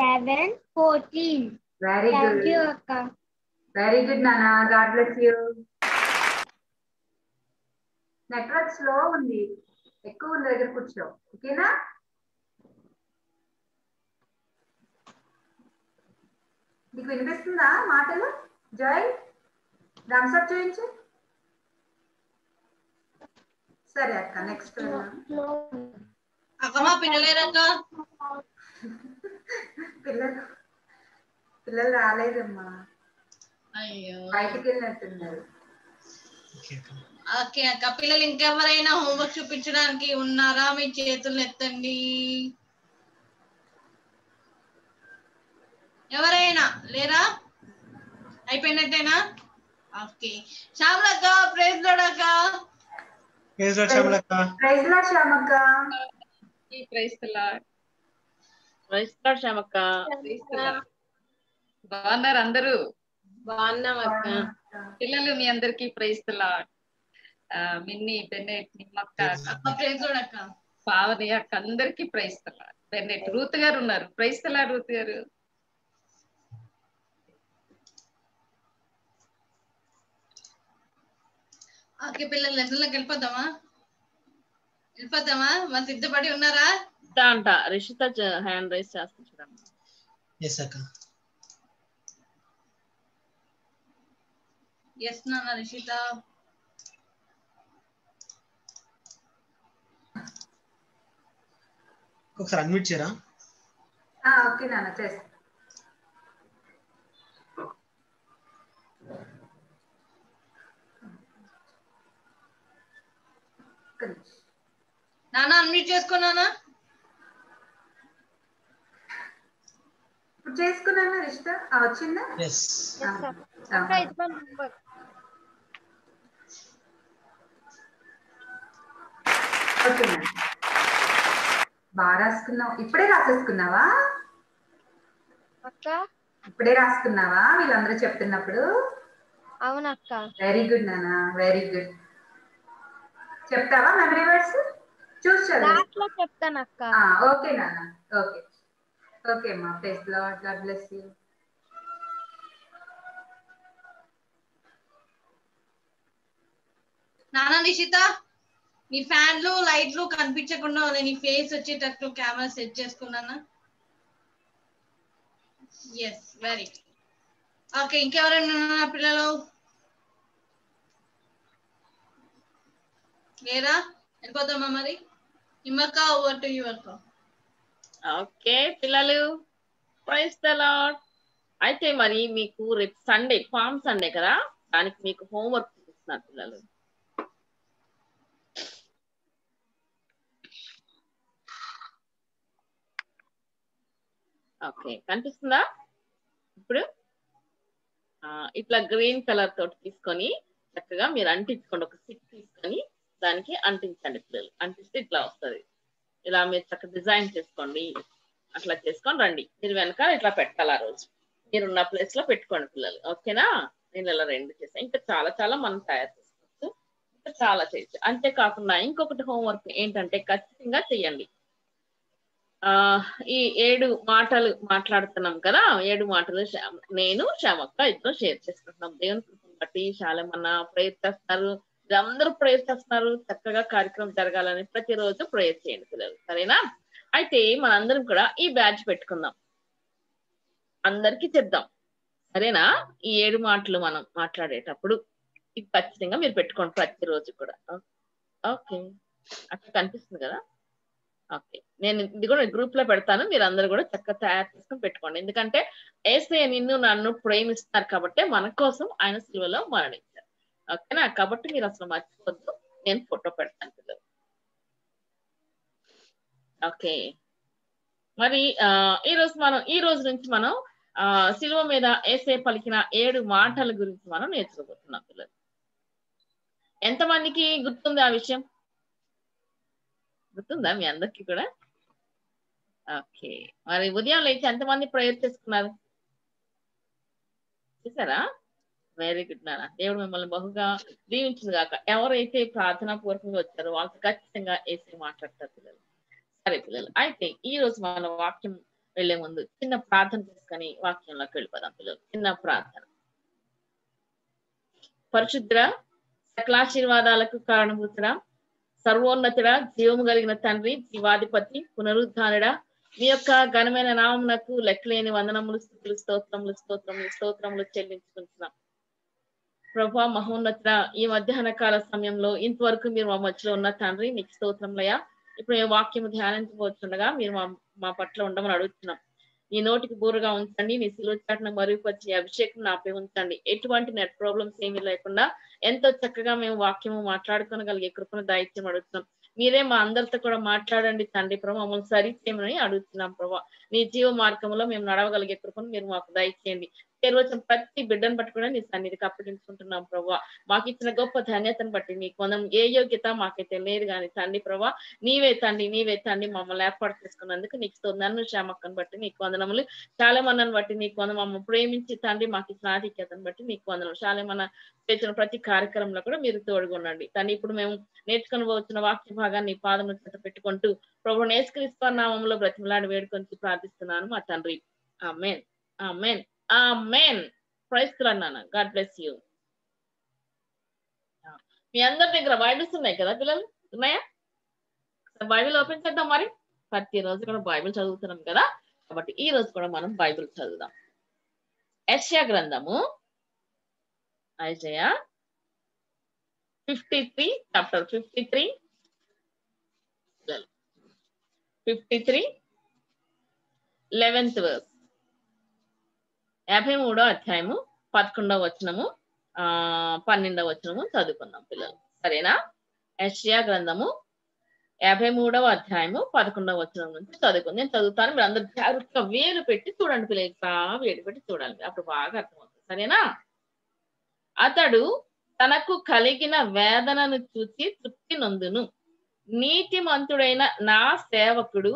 seven fourteen. Very good. Thank you అక్క. Very good నాన్న. God bless you. Network slow ఉంది, ఎక్కువ ఉన్న దగ్గర కూర్చో. ఓకేనా? మీకు వినిపిస్తుందా మాటలు? జై థమ్స్ అప్ చూపించు. సరే అక్క, next. Akama pinalaran ka. Pilal pilal raaleedamma. Ayyo. Baiటికి వెళ్ళినట్టున్నారు. ఓకే అక్క. ఓకే అక్క పిల్లలు ఇంకెవరైనా హోంవర్క్ చూపించడానికి ఉన్నారా? మీ చేతుల్ని ఎత్తండి. ఎవరైనా లేరా? అయిపోయినట్టేనా? ఓకే. శ్యామలక్క ప్రైజ్ లార్డ్ అక్క. ప్రైజ్ లార్డ్ శ్యామలక్క. ప్రైజ్ లార్డ్ శ్యామక్క. Praise Lord. ప్రైజ్ లార్డ్ శ్యామక్క. బాగున్నారు అందరూ? బాగున్నాం అక్క. పిల్లలు మీ అందరికి ప్రైజ్ లార్డ్. మిన్ని బెన్నెట్ నిమ్మక్క అక్క ప్రైజ్ లార్డ్ అక్క. పావని అక్క అందరికి ప్రైజ్ లార్డ్. బెన్నెట్ రూత్ గారు ఉన్నారు. ప్రైజ్ లార్డ్ రూత్ గారు. ఓకే పిల్లలు లెసన్లోకి వెళ్ళిపోతామా వెళ్ళిపోతామా మరి సిద్ధపడి ఉన్నారా? అంట రిషిత హ్యాండ్ రైస్ చేస్తాను చూడమ్మా. ఎస్ అక్క. ఎస్ నాన్న రిషిత. ఒకసారి అన్మ్యూట్ చేయరా? ఓకే నాన్న చేస్తా. నానా అన్మ్యూట్ చేసుకున్నానా? ఇప్పుడు చేసుకున్నానా రిష్ట? వచ్చిందా? ఎస్ అక్క. ఇట్లా నంబర్ ఓకే నా బాగా రాసుకున్నావు. ఇప్పుడే రాసేసుకున్నావా అక్క? ఇప్పుడే రాసుకున్నావా వీళ్ళందరూ చెప్తున్నప్పుడు? అవునక్క. వెరీ గుడ్ నానా, వెరీ గుడ్. చెప్తావా మెమరీ వర్డ్స్? చూస్తాను చెప్తాను అక్క. ఓకే నాన్న. ఓకే ఓకే అమ్మా. Praise Lord. God bless you. నాన్న నిషిత నీ ఫ్యాన్లు లైట్లు కనిపించకుండా నీ ఫేస్ వచ్చేటట్లు కెమెరా సెట్ చేసుకున్నానా? Yes very okay. ఇంకెవరైనా పిల్లలు లేరా? వెళ్ళిపోతామా మరి? నిమ్మక్క ఓవర్ టు యు అక్క. ఓకే పిల్లలు ప్రైజ్ ది లార్డ్. అయితే మరి మీకు రేపు సండే ఫామ్ సండే కదా, దానికి మీకు హోంవర్క్ ఇస్తున్నారు పిల్లలు. ఓకే కనిపిస్తుందా ఇప్పుడు? ఇట్లా గ్రీన్ కలర్ తోటి తీసుకొని చక్కగా మీరు అంటించుకోండి. ఒక స్టిక్ తీసుకొని దానికి అంటించండి పిల్లలు. అంటిస్తే ఇట్లా వస్తుంది. ఇలా మీరు చక్కగా డిజైన్ చేసుకోండి. అట్లా చేసుకొని రండి. మీరు వెనక ఇట్లా పెట్టాలి. ఆ రోజు మీరున్న ప్లేస్ లో పెట్టుకోండి పిల్లలు. ఓకేనా? నేను ఇలా రెండు చేసాను. ఇంకా చాలా చాలా మనం తయారు చేసుకోవచ్చు. ఇంకా చాలా చేయొచ్చు. అంతేకాకుండా ఇంకొకటి హోంవర్క్ ఏంటంటే ఖచ్చితంగా చెయ్యండి. ఆ ఈ ఏడు మాటలు మాట్లాడుతున్నాం కదా, ఏడు మాటలు నేను శ్యామక్క ఇద్దరు షేర్ చేసుకుంటున్నాం. దేవుని కృపను బట్టి చాలా మన ప్రయత్నిస్తారు. అందరూ ప్రేయర్ చేస్తున్నారు. చక్కగా కార్యక్రమం జరగాలని ప్రతిరోజు ప్రేయర్ చేయండి పిల్లలు. సరేనా? అయితే మనందరం కూడా ఈ బ్యాచ్ పెట్టుకుందాం. అందరికి చెప్దాం. సరేనా? ఈ ఏడు మాటలు మనం మాట్లాడేటప్పుడు ఇది ఖచ్చితంగా మీరు పెట్టుకోండి ప్రతిరోజు కూడా. ఓకే అట్లా కనిపిస్తుంది కదా? ఓకే నేను ఇది కూడా గ్రూప్ లో పెడతాను. మీరు అందరు కూడా చక్కగా తయారు చేసుకుని పెట్టుకోండి. ఎందుకంటే ఏసే నిన్ను నన్ను ప్రేమిస్తున్నారు కాబట్టి మన కోసం ఆయన సిలువలో మరణించారు. ఓకేనా? కాబట్టి మీరు అసలు మర్చిపోద్దు. నేను ఫోటో పెడతాను పిల్లలు. ఓకే మరి ఈ రోజు మనం ఈ రోజు నుంచి మనం ఆ సిలువ మీద ఏసే పలికిన ఏడు మాటల గురించి మనం నేర్చుకోబోతున్నాం పిల్లలు. ఎంతమందికి గుర్తుంది ఆ విషయం? గుర్తుందా మీ అందరికి కూడా? ఓకే మరి ఉదయం లేచి ఎంతమంది ప్రేయర్ చేసుకున్నారు? చూసారా? వెరీ గుడ్ నాన్న. దేవుడు మిమ్మల్ని బహుగా దీవించింది గాక. ఎవరైతే ప్రార్థనా పూర్వకంగా వచ్చారో వాళ్ళకి ఖచ్చితంగా ఏసే మాట్లాడతారు పిల్లలు. సరే పిల్లలు, అయితే ఈ రోజు మన వాక్యం వెళ్లే ముందు చిన్న ప్రార్థన చేసుకుని వాక్యంలోకి వెళ్ళిపోదాం పిల్లలు. చిన్న ప్రార్థన. పరిశుద్ధ సకలాశీర్వాదాలకు కారణభూతుడా, సర్వోన్నతుడా, జీవము కలిగిన తండ్రి, జీవాధిపతి, పునరుద్ధానుడా, మీ యొక్క ఘనమైన నామమునకు లెక్కలేని వందనములు, స్తుతులు, స్తోత్రములు స్తోత్రములు స్తోత్రములు చెల్లించుకుంటున్నాం ప్రభా మహోన్నత. ఈ మధ్యాహ్న కాల సమయంలో ఇంతవరకు మీరు మా మధ్యలో ఉన్న తండ్రి మీకు స్తోత్రములయ్యా. ఇప్పుడు ఈ వాక్యం ధ్యానించు పోతుండగా మీరు మా మా పట్ల ఉండమని అడుగుతున్నాం. నీ నోటికి బూరగా ఉంచండి, నీ శిలువ చాటున మరుగుపరిచే అభిషేకం నాపై ఉంచండి, ఎటువంటి నెట్ ప్రాబ్లమ్స్ ఏమీ లేకుండా ఎంతో చక్కగా మేము వాక్యము మాట్లాడుకోగలిగే కృపను దయచేయమని అడుగుతున్నాం. మీరే మా అందరితో కూడా మాట్లాడండి తండ్రి ప్రభు, మమ్మల్ని సరిచేయమని అడుగుతున్నాం ప్రభా. నీ జీవ మార్గంలో మేము నడవగలిగే కృపను మీరు మాకు దయచేయండి. చేరువచ్చిన ప్రతి బిడ్డను బట్టి కూడా నీ సన్నిధికి అప్పగించుకుంటున్నాం ప్రభా. మాకు ఇచ్చిన గొప్ప ధన్యతను బట్టి నీకు కొందం ఏ యోగ్యత మాకైతే లేదు కానీ తండ్రి ప్రభా, నీవే తండ్రి నీవే తండ్రి మమ్మల్ని ఏర్పాటు చేసుకున్నందుకు నీకు నన్ను శ్యామక్కను బట్టి నీకు వందనములు, శాలమన్నను బట్టి నీకు వంద, మమ్మల్ని ప్రేమించి తండ్రి మాకు ఇచ్చిన ఆధిక్యతను బట్టి నీకు వందనములు. శాలమన్న చేసిన ప్రతి కార్యక్రమంలో కూడా మీరు తోడుగొనండి తండ్రి. ఇప్పుడు మేము నేర్చుకుని పోతున్న వాక్య భాగాన్ని పాదముల చేత పెట్టుకుంటూ ప్రభు యేసుక్రీస్తు నామములో బ్రతిమలాడి వేడుకొని ప్రార్థిస్తున్నాను మా తండ్రి. ఆమేన్, ఆమేన్, ఆమేన్. Praise the Lord. నాన్న గాడ్ బ్లెస్ యూ. మీ అందరి దగ్గర బైబిల్స్ ఉన్నాయి కదా పిల్లలు, ఉన్నాయా? బైబిల్ ఓపెన్ చేద్దాం. మరి ప్రతి రోజు కూడా బైబిల్ చదువుతున్నాం కదా, కాబట్టి ఈ రోజు కూడా మనం బైబిల్ చదువుదాం. యెషయా గ్రంథము యెషయా fifty three chapter fifty three fifty three eleventh verse, యాభై మూడో అధ్యాయము పదకొండవ వచనము ఆ పన్నెండవ వచనము చదువుకున్నాం పిల్లలు, సరేనా? యెషయా గ్రంథము యాభై మూడవ అధ్యాయము పదకొండవ వచనం నుంచి చదువుకుంది. నేను చదువుతాను, మీరు అందరు జాగ్రత్తగా వేలు పెట్టి చూడండి పిల్లలు, బాగా వేలు పెట్టి చూడాలి, అప్పుడు బాగా అర్థమవుతుంది, సరేనా? అతడు తనకు కలిగిన వేదనను చూచి తృప్తి నొందును, నీతిమంతుడైన నా సేవకుడు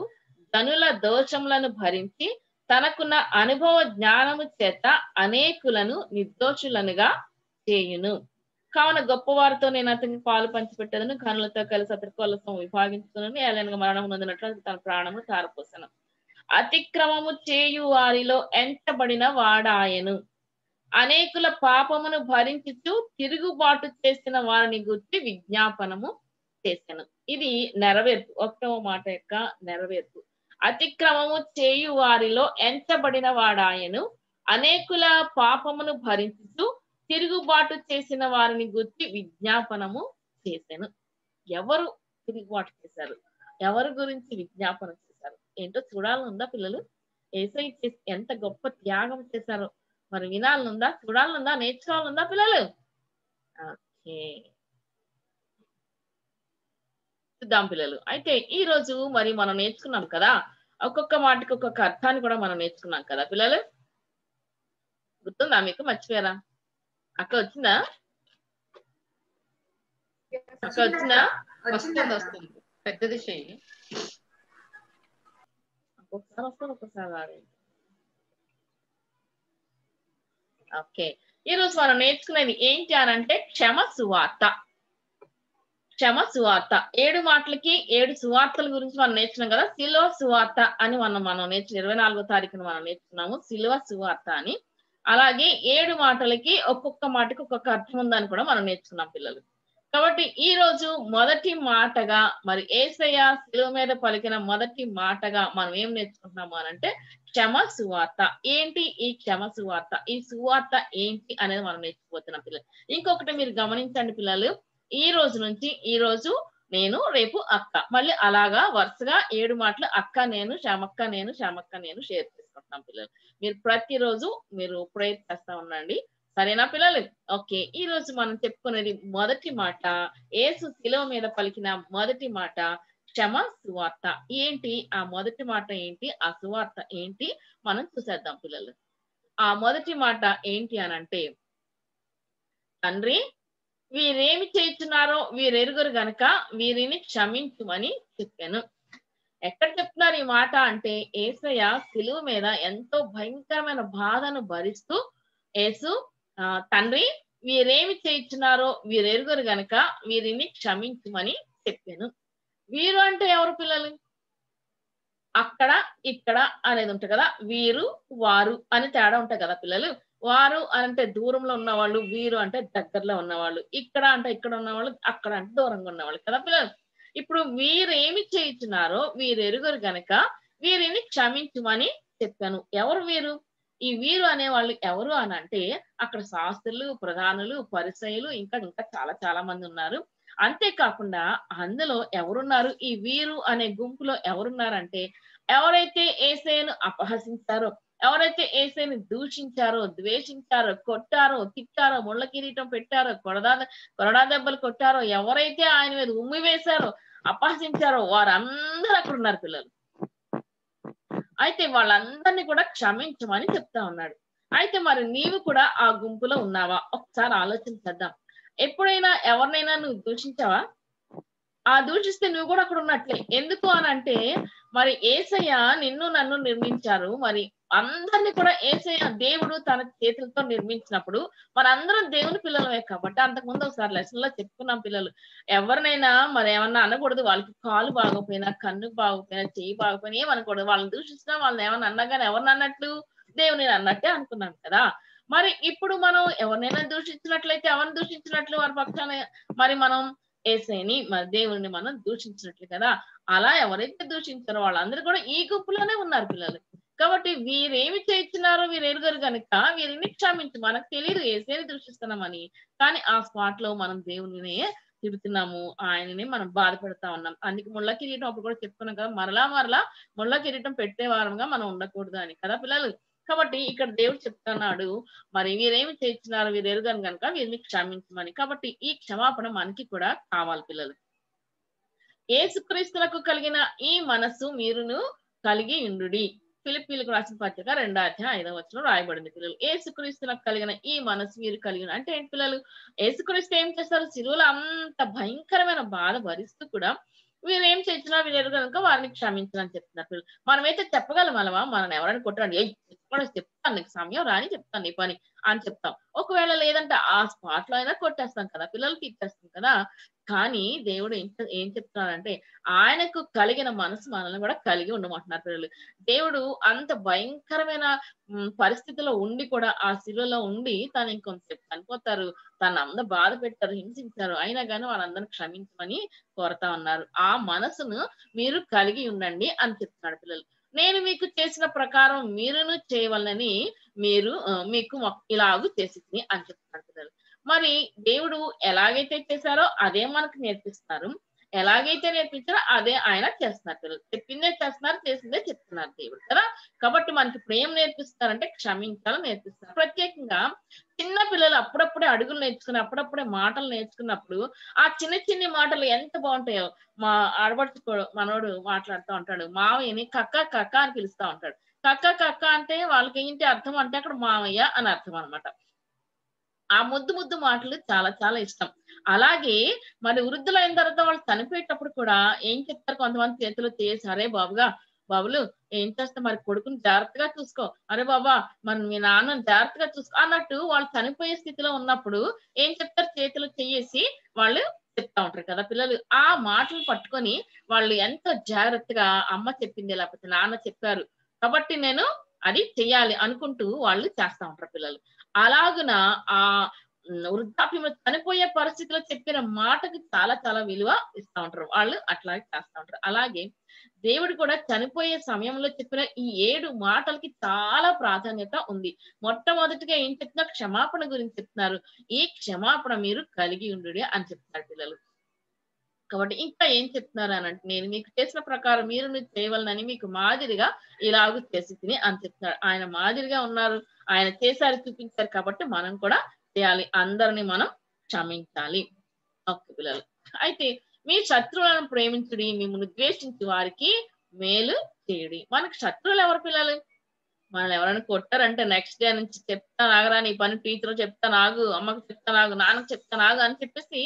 ధనుల దోషములను భరించి తనకున్న అనుభవ జ్ఞానము చేత అనేకులను నిర్దోషులనుగా చేయును. కావున గొప్పవారితో నేను అతని పాలు పంచిపెట్టదను, కనులతో కలిసి అతని కొలసం విభాగించుకున్నాను, ఏలైనగా మరణం నొందినట్లు తన ప్రాణము తారపోసను. అతిక్రమము చేయు వారిలో ఎంచబడిన వాడాయను, అనేకుల పాపమును భరించుచు తిరుగుబాటు చేసిన వారిని గుర్చి విజ్ఞాపనము చేశాను. ఇది నెరవేర్పు, ఒకటవ మాట యొక్క నెరవేర్పు. అతిక్రమము చేయు వారిలో ఎంచబడిన వాడాయను, అనేకుల పాపమును భరించుచు తిరుగుబాటు చేసిన వారిని గుర్చి విజ్ఞాపనము చేశాను. ఎవరు తిరుగుబాటు చేశారు? ఎవరి గురించి విజ్ఞాపన చేశారు? ఏంటో చూడాలనుందా పిల్లలు? యేసయ్య చేసి ఎంత గొప్ప త్యాగం చేశారో మరి వినాలనుందా? చూడాలనుందా? నేర్చుకోవాలనుందా పిల్లలు? ఓకే, చూద్దాం పిల్లలు. అయితే ఈ రోజు మరి మనం నేర్చుకున్నాం కదా, ఒక్కొక్క మాటకి ఒక్కొక్క అర్థాన్ని కూడా మనం నేర్చుకున్నాం కదా పిల్లలు, గుర్తుందా మీకు? మర్చిపోయారా? అక్క వచ్చిందా? అక్క వచ్చిందా? వస్తుంది వస్తుంది, పెద్దది చేయి. ఒక్కొక్కసారి వస్తుంది, ఒక్కొక్కసారి రాదు. ఓకే, ఈ రోజు మనం నేర్చుకునేది ఏంటి అని అంటే క్షమ సువార్త. క్షమ సువార్త, ఏడు మాటలకి ఏడు సువార్తల గురించి మనం నేర్చుకున్నాం కదా. సిలువ సువార్త అని మనం మనం నేర్చుకున్నాం, ఇరవై నాలుగో తారీఖున మనం నేర్చుకున్నాము సిలువ సువార్త అని. అలాగే ఏడు మాటలకి ఒక్కొక్క మాటకి ఒక్కొక్క అర్థం ఉందని కూడా మనం నేర్చుకున్నాం పిల్లలు. కాబట్టి ఈ రోజు మొదటి మాటగా మరి యేసయ్య సిలువ మీద పలికిన మొదటి మాటగా మనం ఏం నేర్చుకుంటున్నాము అని అంటే క్షమ సువార్త. ఏంటి ఈ క్షమ సువార్త? ఈ సువార్త ఏంటి అనేది మనం నేర్చుకుపోతున్నాం పిల్లలు. ఇంకొకటి మీరు గమనించండి పిల్లలు, ఈ రోజు నుంచి ఈ రోజు నేను, రేపు అక్క, మళ్ళీ అలాగా వరుసగా ఏడు మాటలు అక్క నేను, శ్యామక్క నేను, శ్యామక్క నేను షేర్ చేసుకుంటున్నాం పిల్లలు. మీరు ప్రతిరోజు మీరు ప్రేర్ చేస్తా ఉండండి, సరేనా పిల్లలు? ఓకే, ఈ రోజు మనం చెప్పుకునేది మొదటి మాట, యేసు శిలువ మీద పలికిన మొదటి మాట క్షమ సువార్త. ఏంటి ఆ మొదటి మాట? ఏంటి ఆ సువార్త? ఏంటి మనం చూసేద్దాం పిల్లలు. ఆ మొదటి మాట ఏంటి అనంటే, తండ్రి వీరేమి చేస్తున్నారో వీరెరుగురు గనక వీరిని క్షమించుమని చెప్పాను. ఎక్కడ చెప్తున్నారు ఈ మాట అంటే, యేసయ్య సిలువ మీద ఎంతో భయంకరమైన బాధను భరిస్తూ యేసు ఆ తండ్రి వీరేమి చేస్తున్నారో వీరెరుగురు గనక వీరిని క్షమించుమని చెప్పాను. వీరు అంటే ఎవరు పిల్లలు? అక్కడ ఇక్కడ అనేది ఉంటుంది కదా, వీరు వారు అని తేడా ఉంటాయి కదా పిల్లలు. వారు అంటే దూరంలో ఉన్నవాళ్ళు, వీరు అంటే దగ్గరలో ఉన్నవాళ్ళు, ఇక్కడ అంటే ఇక్కడ ఉన్నవాళ్ళు, అక్కడ అంటే దూరంగా ఉన్నవాళ్ళు కదా పిల్లలు. ఇప్పుడు వీరేమి చేయించున్నారో వీరెరుగురు గనక వీరిని క్షమించుమని చెప్పాను. ఎవరు వీరు? ఈ వీరు అనేవాళ్ళు ఎవరు అని అంటే అక్కడ శాస్త్రులు, ప్రధానులు, పరిసయ్యులు, ఇంకా ఇంకా చాలా చాలా మంది ఉన్నారు. అంతేకాకుండా అందులో ఎవరున్నారు, ఈ వీరు అనే గుంపులో ఎవరున్నారంటే ఎవరైతే యేసేను అపహసించారో, ఎవరైతే యేసేను దూషించారో, ద్వేషించారో, కొట్టారో, తిట్టారో, ముళ్ళ కిరీటం పెట్టారో, కొరడా కొరడా దెబ్బలు కొట్టారో, ఎవరైతే ఆయన మీద ఉమ్మి వేశారో, అపహసించారో వారందరూ అక్కడ ఉన్నారు పిల్లలు. అయితే వాళ్ళందరినీ కూడా క్షమించమని చెప్తా ఉన్నాడు. అయితే మరి నీవు కూడా ఆ గుంపులో ఉన్నావా? ఒకసారి ఆలోచన చేద్దాం. ఎప్పుడైనా ఎవరినైనా నువ్వు దూషించావా? ఆ దూషిస్తే నువ్వు కూడా అక్కడ ఉన్నట్లే. ఎందుకు అని అంటే మరి యేసయ్య నిన్ను నన్ను నిర్మించారు, మరి అందరినీ కూడా యేసయ్య దేవుడు తన చేతులతో నిర్మించినప్పుడు మనందరం దేవుని పిల్లలమే కాబట్టి, అంతకుముందు ఒకసారి లెసన్ లో చెప్పుకున్నాం పిల్లలు, ఎవరినైనా మరి ఏమన్నా అనకూడదు. వాళ్ళకి కాలు బాగోపోయినా, కన్ను బాగోపోయినా, చేయి బాగోపోయినా ఏమనకూడదు. వాళ్ళని దూషిస్తున్నా, వాళ్ళని ఏమన్నా అన్నా కానీ ఎవరిని అన్నట్లు దేవుని అన్నట్టే అనుకున్నాం కదా. మరి ఇప్పుడు మనం ఎవరినైనా దూషించినట్లయితే, ఎవరిని దూషించినట్లు వారి పక్షాన మరి మనం యేసయ్యని మరి దేవుణ్ణి మనం దూషించినట్లు కదా. అలా ఎవరైతే దూషించారో వాళ్ళందరూ కూడా ఈ గుంపులోనే ఉన్నారు పిల్లలు. కాబట్టి వీరేమి చేయించినారో వీరు ఎరుగరు కనుక వీరిని క్షమించు. మనకు తెలియదు యేసయ్యని దూషిస్తున్నామని, కానీ ఆ స్పాట్ లో మనం దేవుని తిడుతున్నాము, ఆయనని మనం బాధపడతా ఉన్నాం. అందుకే ముళ్ళ కిరీటం అప్పుడు కూడా చెప్పుకున్నాం కదా, మరలా మరలా ముళ్ళ కిరీటం పెట్టే వారంగా మనం ఉండకూడదు అని కదా పిల్లలు. కాబట్టి ఇక్కడ దేవుడు చెప్తున్నాడు, మరి వీరేమి చేయించినారు వీరు ఎరుగను కనుక వీరిని క్షమించమని. కాబట్టి ఈ క్షమాపణ మనకి కూడా కావాలి పిల్లలు. యేసుక్రీస్తునకు కలిగిన ఈ మనసు మీరును కలిగి ఉండుడి. ఫిలిప్పీలకు రాసిన పత్రిక రెండో అధ్యాయం ఐదవ వచనం రాయబడింది పిల్లలు. యేసుక్రీస్తునకు కలిగిన ఈ మనసు మీరు కలిగి అంటే ఏంటి పిల్లలు? యేసుక్రీస్తు ఏం చేస్తారు? శిలువలో అంత భయంకరమైన బాధ భరిస్తూ కూడా వీరేం చేసినా వీరు ఎరుగరు కనుక వారిని క్షమించని చెప్తున్నారు పిల్లలు. మనమైతే చెప్పగలం అలవా, మనం ఎవరైనా కొట్టండి, చెప్తాను, నీకు సమయం రాని చెప్తాను నీ పని అని చెప్తాం. ఒకవేళ లేదంటే ఆ స్పాట్ లో అయినా కొట్టేస్తాం కదా పిల్లలు, తిట్టేస్తాం కదా. కానీ దేవుడు ఏం ఏం చెప్తున్నాడంటే ఆయనకు కలిగిన మనసు మనల్ని కూడా కలిగి ఉండమంటున్నారు పిల్లలు. దేవుడు అంత భయంకరమైన పరిస్థితిలో ఉండి కూడా, ఆ శిలువలో ఉండి తను ఇంకొంతసేపు చనిపోతారు, తను అందరూ బాధ పెట్టారు, హింసించారు, అయినా కానీ వాళ్ళందరినీ క్షమించమని కోరుతా ఉన్నారు. ఆ మనసును మీరు కలిగి ఉండండి అని చెప్తున్నాడు పిల్లలు. నేను మీకు చేసిన ప్రకారం మీరును చేయవలనని మీరు మీకు ఇలాగూ చేసింది అని చెప్తున్నారు. మరి దేవుడు ఎలాగైతే చేశారో అదే మనకు నేర్పిస్తారు, ఎలాగైతే నేర్పించారో అదే ఆయన చేస్తున్నారు. చెప్పిందే చేస్తున్నారు, చేసిందే చెప్తున్నారు దేవుడు కదా. కాబట్టి మనకి ప్రేమ నేర్పిస్తారంటే క్షమించాలని నేర్పిస్తారు. ప్రత్యేకంగా చిన్న పిల్లలు అప్పుడప్పుడే అడుగులు నేర్చుకుని, అప్పుడప్పుడే మాటలు నేర్చుకున్నప్పుడు ఆ చిన్న చిన్న మాటలు ఎంత బాగుంటాయో. మా ఆడబడుచుకో మనోడు మాట్లాడుతూ ఉంటాడు, మావయ్యని కక్క కక్క అని పిలుస్తూ ఉంటాడు. కక్క కక్క అంటే వాళ్ళకి ఏంటి అర్థం అంటే అక్కడ మావయ్య అని అర్థం అనమాట. ఆ ముద్దు ముద్దు మాటలు చాలా చాలా ఇష్టం. అలాగే మరి వృద్ధులైన తర్వాత వాళ్ళు చనిపోయేటప్పుడు కూడా ఏం చెప్తారు, కొంతమంది చేతిలో చేసారే బాబుగా బాబులు ఏం చేస్తా, మరి కొడుకుని జాగ్రత్తగా చూసుకో, అరే బాబా మరి మీ నాన్నని జాగ్రత్తగా చూసుకో అన్నట్టు వాళ్ళు చనిపోయే స్థితిలో ఉన్నప్పుడు ఏం చెప్తారు, చేతిలో చేసి వాళ్ళు చెప్తా ఉంటారు కదా పిల్లలు. ఆ మాటలు పట్టుకొని వాళ్ళు ఎంతో జాగ్రత్తగా అమ్మ చెప్పింది లేకపోతే నాన్న చెప్పారు కాబట్టి నేను అది చెయ్యాలి అనుకుంటూ వాళ్ళు చేస్తా ఉంటారు పిల్లలు. అలాగున ఆ వృద్ధాప్యంలో చనిపోయే పరిస్థితిలో చెప్పిన మాటకి చాలా చాలా విలువ ఇస్తా ఉంటారు వాళ్ళు, అట్లాగే చేస్తూ ఉంటారు. అలాగే దేవుడు కూడా చనిపోయే సమయంలో చెప్పిన ఈ ఏడు మాటలకి చాలా ప్రాధాన్యత ఉంది. మొట్టమొదటిగా ఏం చెప్తున్నా, క్షమాపణ గురించి చెప్తున్నారు. ఈ క్షమాపణ మీరు కలిగి ఉండు అని చెప్తున్నారు పిల్లలు. కాబట్టి ఇంకా ఏం చెప్తున్నారు అని అంటే, నేను మీకు చేసిన ప్రకారం మీరు చేయవలనని మీకు మాదిరిగా ఇలాగూ చేసి తిని అని చెప్తున్నాడు. ఆయన మాదిరిగా ఉన్నారు, ఆయన చేశారు, చూపించారు, కాబట్టి మనం కూడా చేయాలి. అందరిని మనం క్షమించాలి. ఓకే పిల్లలు. అయితే మీ శత్రువులను ప్రేమించుడి, మిమ్మల్ని ద్వేషించి వారికి మేలు చేయుడి. మనకు శత్రువులు ఎవరు పిల్లలు? మనల్ని ఎవరైనా కొట్టారంటే నెక్స్ట్ డే నుంచి చెప్తాను ఆగరా, నీ పని టీచర్ చెప్తాను ఆగు, అమ్మకు చెప్తాను ఆగు, నాన్నకు చెప్తాను ఆగు అని చెప్పేసి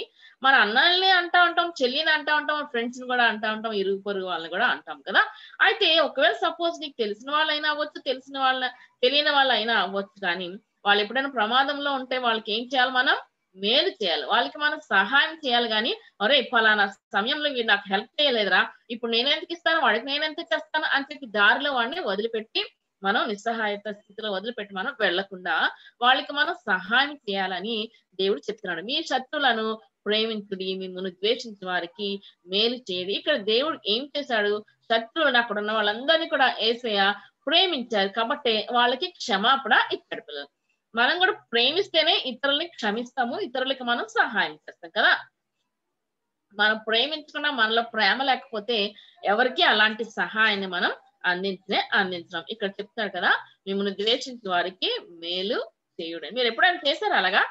మన అన్నల్ని అంటా ఉంటాం, చెల్లిని అంటా ఉంటాం, మన ఫ్రెండ్స్ని కూడా అంటా ఉంటాం, ఇరుగు పొరుగు వాళ్ళని కూడా అంటాం కదా. అయితే ఒకవేళ సపోజ్ నీకు తెలిసిన వాళ్ళైనా అవ్వచ్చు, తెలిసిన వాళ్ళ తెలియని వాళ్ళైనా అవ్వచ్చు, కానీ వాళ్ళు ఎప్పుడైనా ప్రమాదంలో ఉంటే వాళ్ళకి ఏం చేయాలి, మనం మేలు చేయాలి, వాళ్ళకి మనం సహాయం చేయాలి. కానీ అరే పలానా సమయంలో వీడు నాకు హెల్ప్ చేయలేదురా, ఇప్పుడు నేనెందుకు ఇస్తాను, వాడికి నేనెంత చేస్తాను అని చెప్పి దారిలో వాడిని వదిలిపెట్టి మనం నిస్సహాయత స్థితిలో వదిలిపెట్టి మనం వెళ్లకుండా వాళ్ళకి మనం సహాయం చేయాలని దేవుడు చెప్తున్నాడు. మీ శత్రువులను ప్రేమించుడి, మిమ్మల్ని ద్వేషించిన వారికి మేలు చేయడి. ఇక్కడ దేవుడు ఏం చేశాడు, శత్రువులు అక్కడ ఉన్న వాళ్ళందరినీ కూడా యేసయ్య ప్రేమించారు కాబట్టి వాళ్ళకి క్షమాపణ ఇచ్చాడు పిల్లలు. మనం కూడా ప్రేమిస్తేనే ఇతరులని క్షమిస్తాము, ఇతరులకి మనం సహాయం చేస్తాం కదా. మనం ప్రేమించకుండా మనలో ప్రేమ లేకపోతే ఎవరికి అలాంటి సహాయాన్ని మనం అందించే అందించడం. ఇక్కడ చెప్తారు కదా, మిమ్మల్ని ద్వేషించిన వారికి మేలు చేయుడని. మీరు ఎప్పుడైనా చేశారు అలాగా?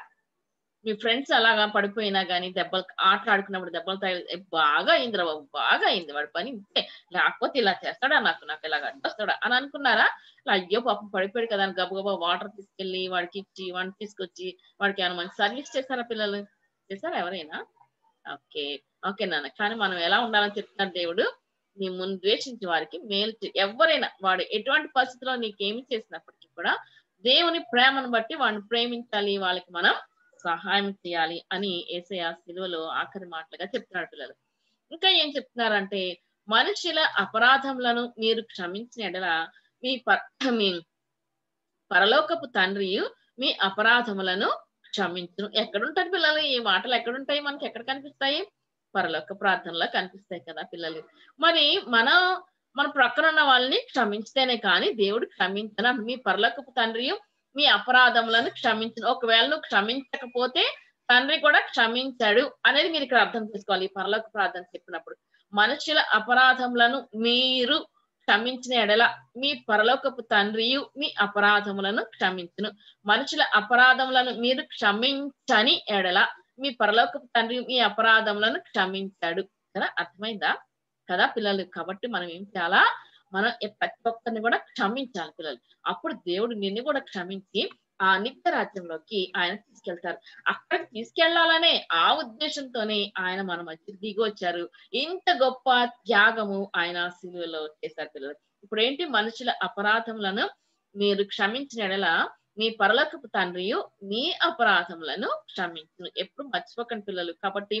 మీ ఫ్రెండ్స్ అలాగా పడిపోయినా కానీ దెబ్బలు ఆట ఆడుకున్నప్పుడు దెబ్బలు తాగి బాగా అయిందిరా బాబు, బాగా అయింది వాడి పని, లేకపోతే ఇలా చేస్తాడా నాకు, నాకు ఇలా అడ్డొస్తాడా అని అనుకున్నారా? అయ్యో పాపం పడిపోయాడు కదా అని గబగబా వాటర్ తీసుకెళ్ళి వాడికి ఇచ్చి వాడిని తీసుకొచ్చి వాడికి ఏమైనా మంచి సర్వీస్ చేస్తారా? పిల్లలు చేస్తారా ఎవరైనా? ఓకే ఓకే నాన్న, కానీ మనం ఎలా ఉండాలని చెప్తున్నాడు దేవుడు, నీ ముందు ద్వేషించే వారికి మేలు. ఎవరైనా వాడు ఎటువంటి పరిస్థితిలో నీకేమి చేసినప్పటికీ కూడా దేవుని ప్రేమను బట్టి వాడిని ప్రేమించాలి, వాళ్ళకి మనం సహాయం చేయాలి అని యేసయ్య సిలువలో ఆఖరి మాటలుగా చెప్తున్నాడు. పిల్లలు ఇంకా ఏం చెప్తున్నారంటే, మనుషుల అపరాధములను మీరు క్షమించిన ఎడల మీ మీ పరలోకపు తండ్రి మీ అపరాధములను క్షమించను. ఎక్కడుంటారు పిల్లలు ఈ మాటలు? ఎక్కడుంటాయి మనకి? ఎక్కడ కనిపిస్తాయి? పరలోక ప్రార్థనలో కనిపిస్తాయి కదా పిల్లలు. మరి మనం మన ప్రక్కన ఉన్న వాళ్ళని క్షమించితేనే కానీ దేవుడు క్షమించిన మీ పరలోకపు తండ్రి మీ అపరాధములను క్షమించను. ఒకవేళ నువ్వు క్షమించకపోతే తండ్రి కూడా క్షమించాడు అనేది మీరు ఇక్కడ అర్థం చేసుకోవాలి. ఈ పరలోక ప్రార్థన చెప్పినప్పుడు మనుషుల అపరాధములను మీరు క్షమించిన ఎడల మీ పరలోకపు తండ్రి మీ అపరాధములను క్షమించును. మనుషుల అపరాధములను మీరు క్షమించని ఎడల మీ పరలోకపు తండ్రి మీ అపరాధములను క్షమించాడు కదా. అర్థమైందా కదా పిల్లలు? కాబట్టి మనం ఏం చేయాలా? మనం ప్రతి ఒక్కరిని కూడా క్షమించాలి పిల్లలు. అప్పుడు దేవుడు నిన్ను కూడా క్షమించి ఆ నిత్య రాజ్యంలోకి ఆయన తీసుకెళ్తారు. అక్కడికి తీసుకెళ్లాలనే ఆ ఉద్దేశంతోనే ఆయన మన మధ్య దిగి వచ్చారు. ఇంత గొప్ప త్యాగము ఆయన సిలువలో చేశారు పిల్లలు. ఇప్పుడు ఏంటి? మనుషుల అపరాధములను మీరు క్షమించిన ఎడల మీ పరలోకపు తండ్రి మీ అపరాధములను క్షమించును. ఎప్పుడు మర్చిపోకండి పిల్లలు. కాబట్టి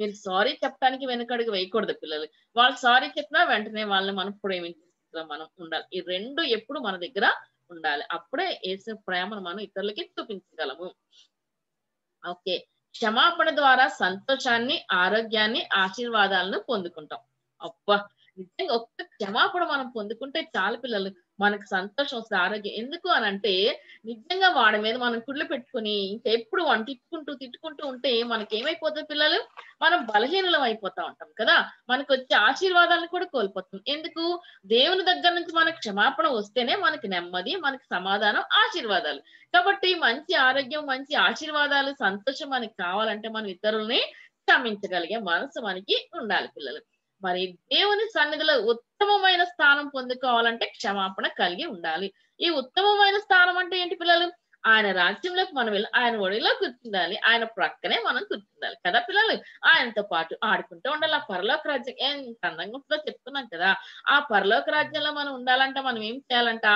మీరు సారీ చెప్పడానికి వెనకడుగు వేయకూడదు పిల్లలు. వాళ్ళు సారీ చెప్పినా వెంటనే వాళ్ళని మనం ప్రేమించే స్థితిలో మనం ఉండాలి. ఈ రెండు ఎప్పుడు మన దగ్గర ఉండాలి. అప్పుడే యేసు ప్రేమను మనం ఇతరులకి చూపించగలము. ఓకే, క్షమాపణ ద్వారా సంతోషాన్ని, ఆరోగ్యాన్ని, ఆశీర్వాదాలను పొందుకుంటాం. అబ్బా, నిజంగా ఒక్క క్షమాపణ మనం పొందుకుంటే చాలు పిల్లలు, మనకు సంతోషం వస్తుంది, ఆరోగ్యం. ఎందుకు అని అంటే నిజంగా వాడి మీద మనం కుళ్ళు పెట్టుకుని ఇంకా ఎప్పుడు వాడిని తిట్టుకుంటూ తిట్టుకుంటూ ఉంటే మనకి ఏమైపోతుంది పిల్లలు? మనం బలహీనలం అయిపోతా ఉంటాం కదా. మనకు వచ్చే ఆశీర్వాదాలను కూడా కోల్పోతాం. ఎందుకు? దేవుని దగ్గర నుంచి మనకు క్షమాపణ వస్తేనే మనకి నెమ్మది, మనకి సమాధానం, ఆశీర్వాదాలు. కాబట్టి మంచి ఆరోగ్యం, మంచి ఆశీర్వాదాలు, సంతోషం మనకి కావాలంటే మనం ఇతరులని క్షమించగలిగే మనసు మనకి ఉండాలి పిల్లలు. మరి దేవుని సన్నిధిలో ఉత్తమమైన స్థానం పొందుకోవాలంటే క్షమాపణ కలిగి ఉండాలి. ఈ ఉత్తమమైన స్థానం అంటే ఏంటి పిల్లలు? ఆయన రాజ్యంలోకి మనం వెళ్ళి ఆయన ఒడిలో కూర్చుండాలి, ఆయన ప్రక్కనే మనం కూర్చుండాలి కదా పిల్లలు. ఆయనతో పాటు ఆడుకుంటూ ఉండాలి. ఆ పరలోక రాజ్యం ఎంత అందంగా ఉంటుందో చెప్తున్నాం కదా. ఆ పరలోక రాజ్యంలో మనం ఉండాలంటే మనం ఏం చేయాలంట?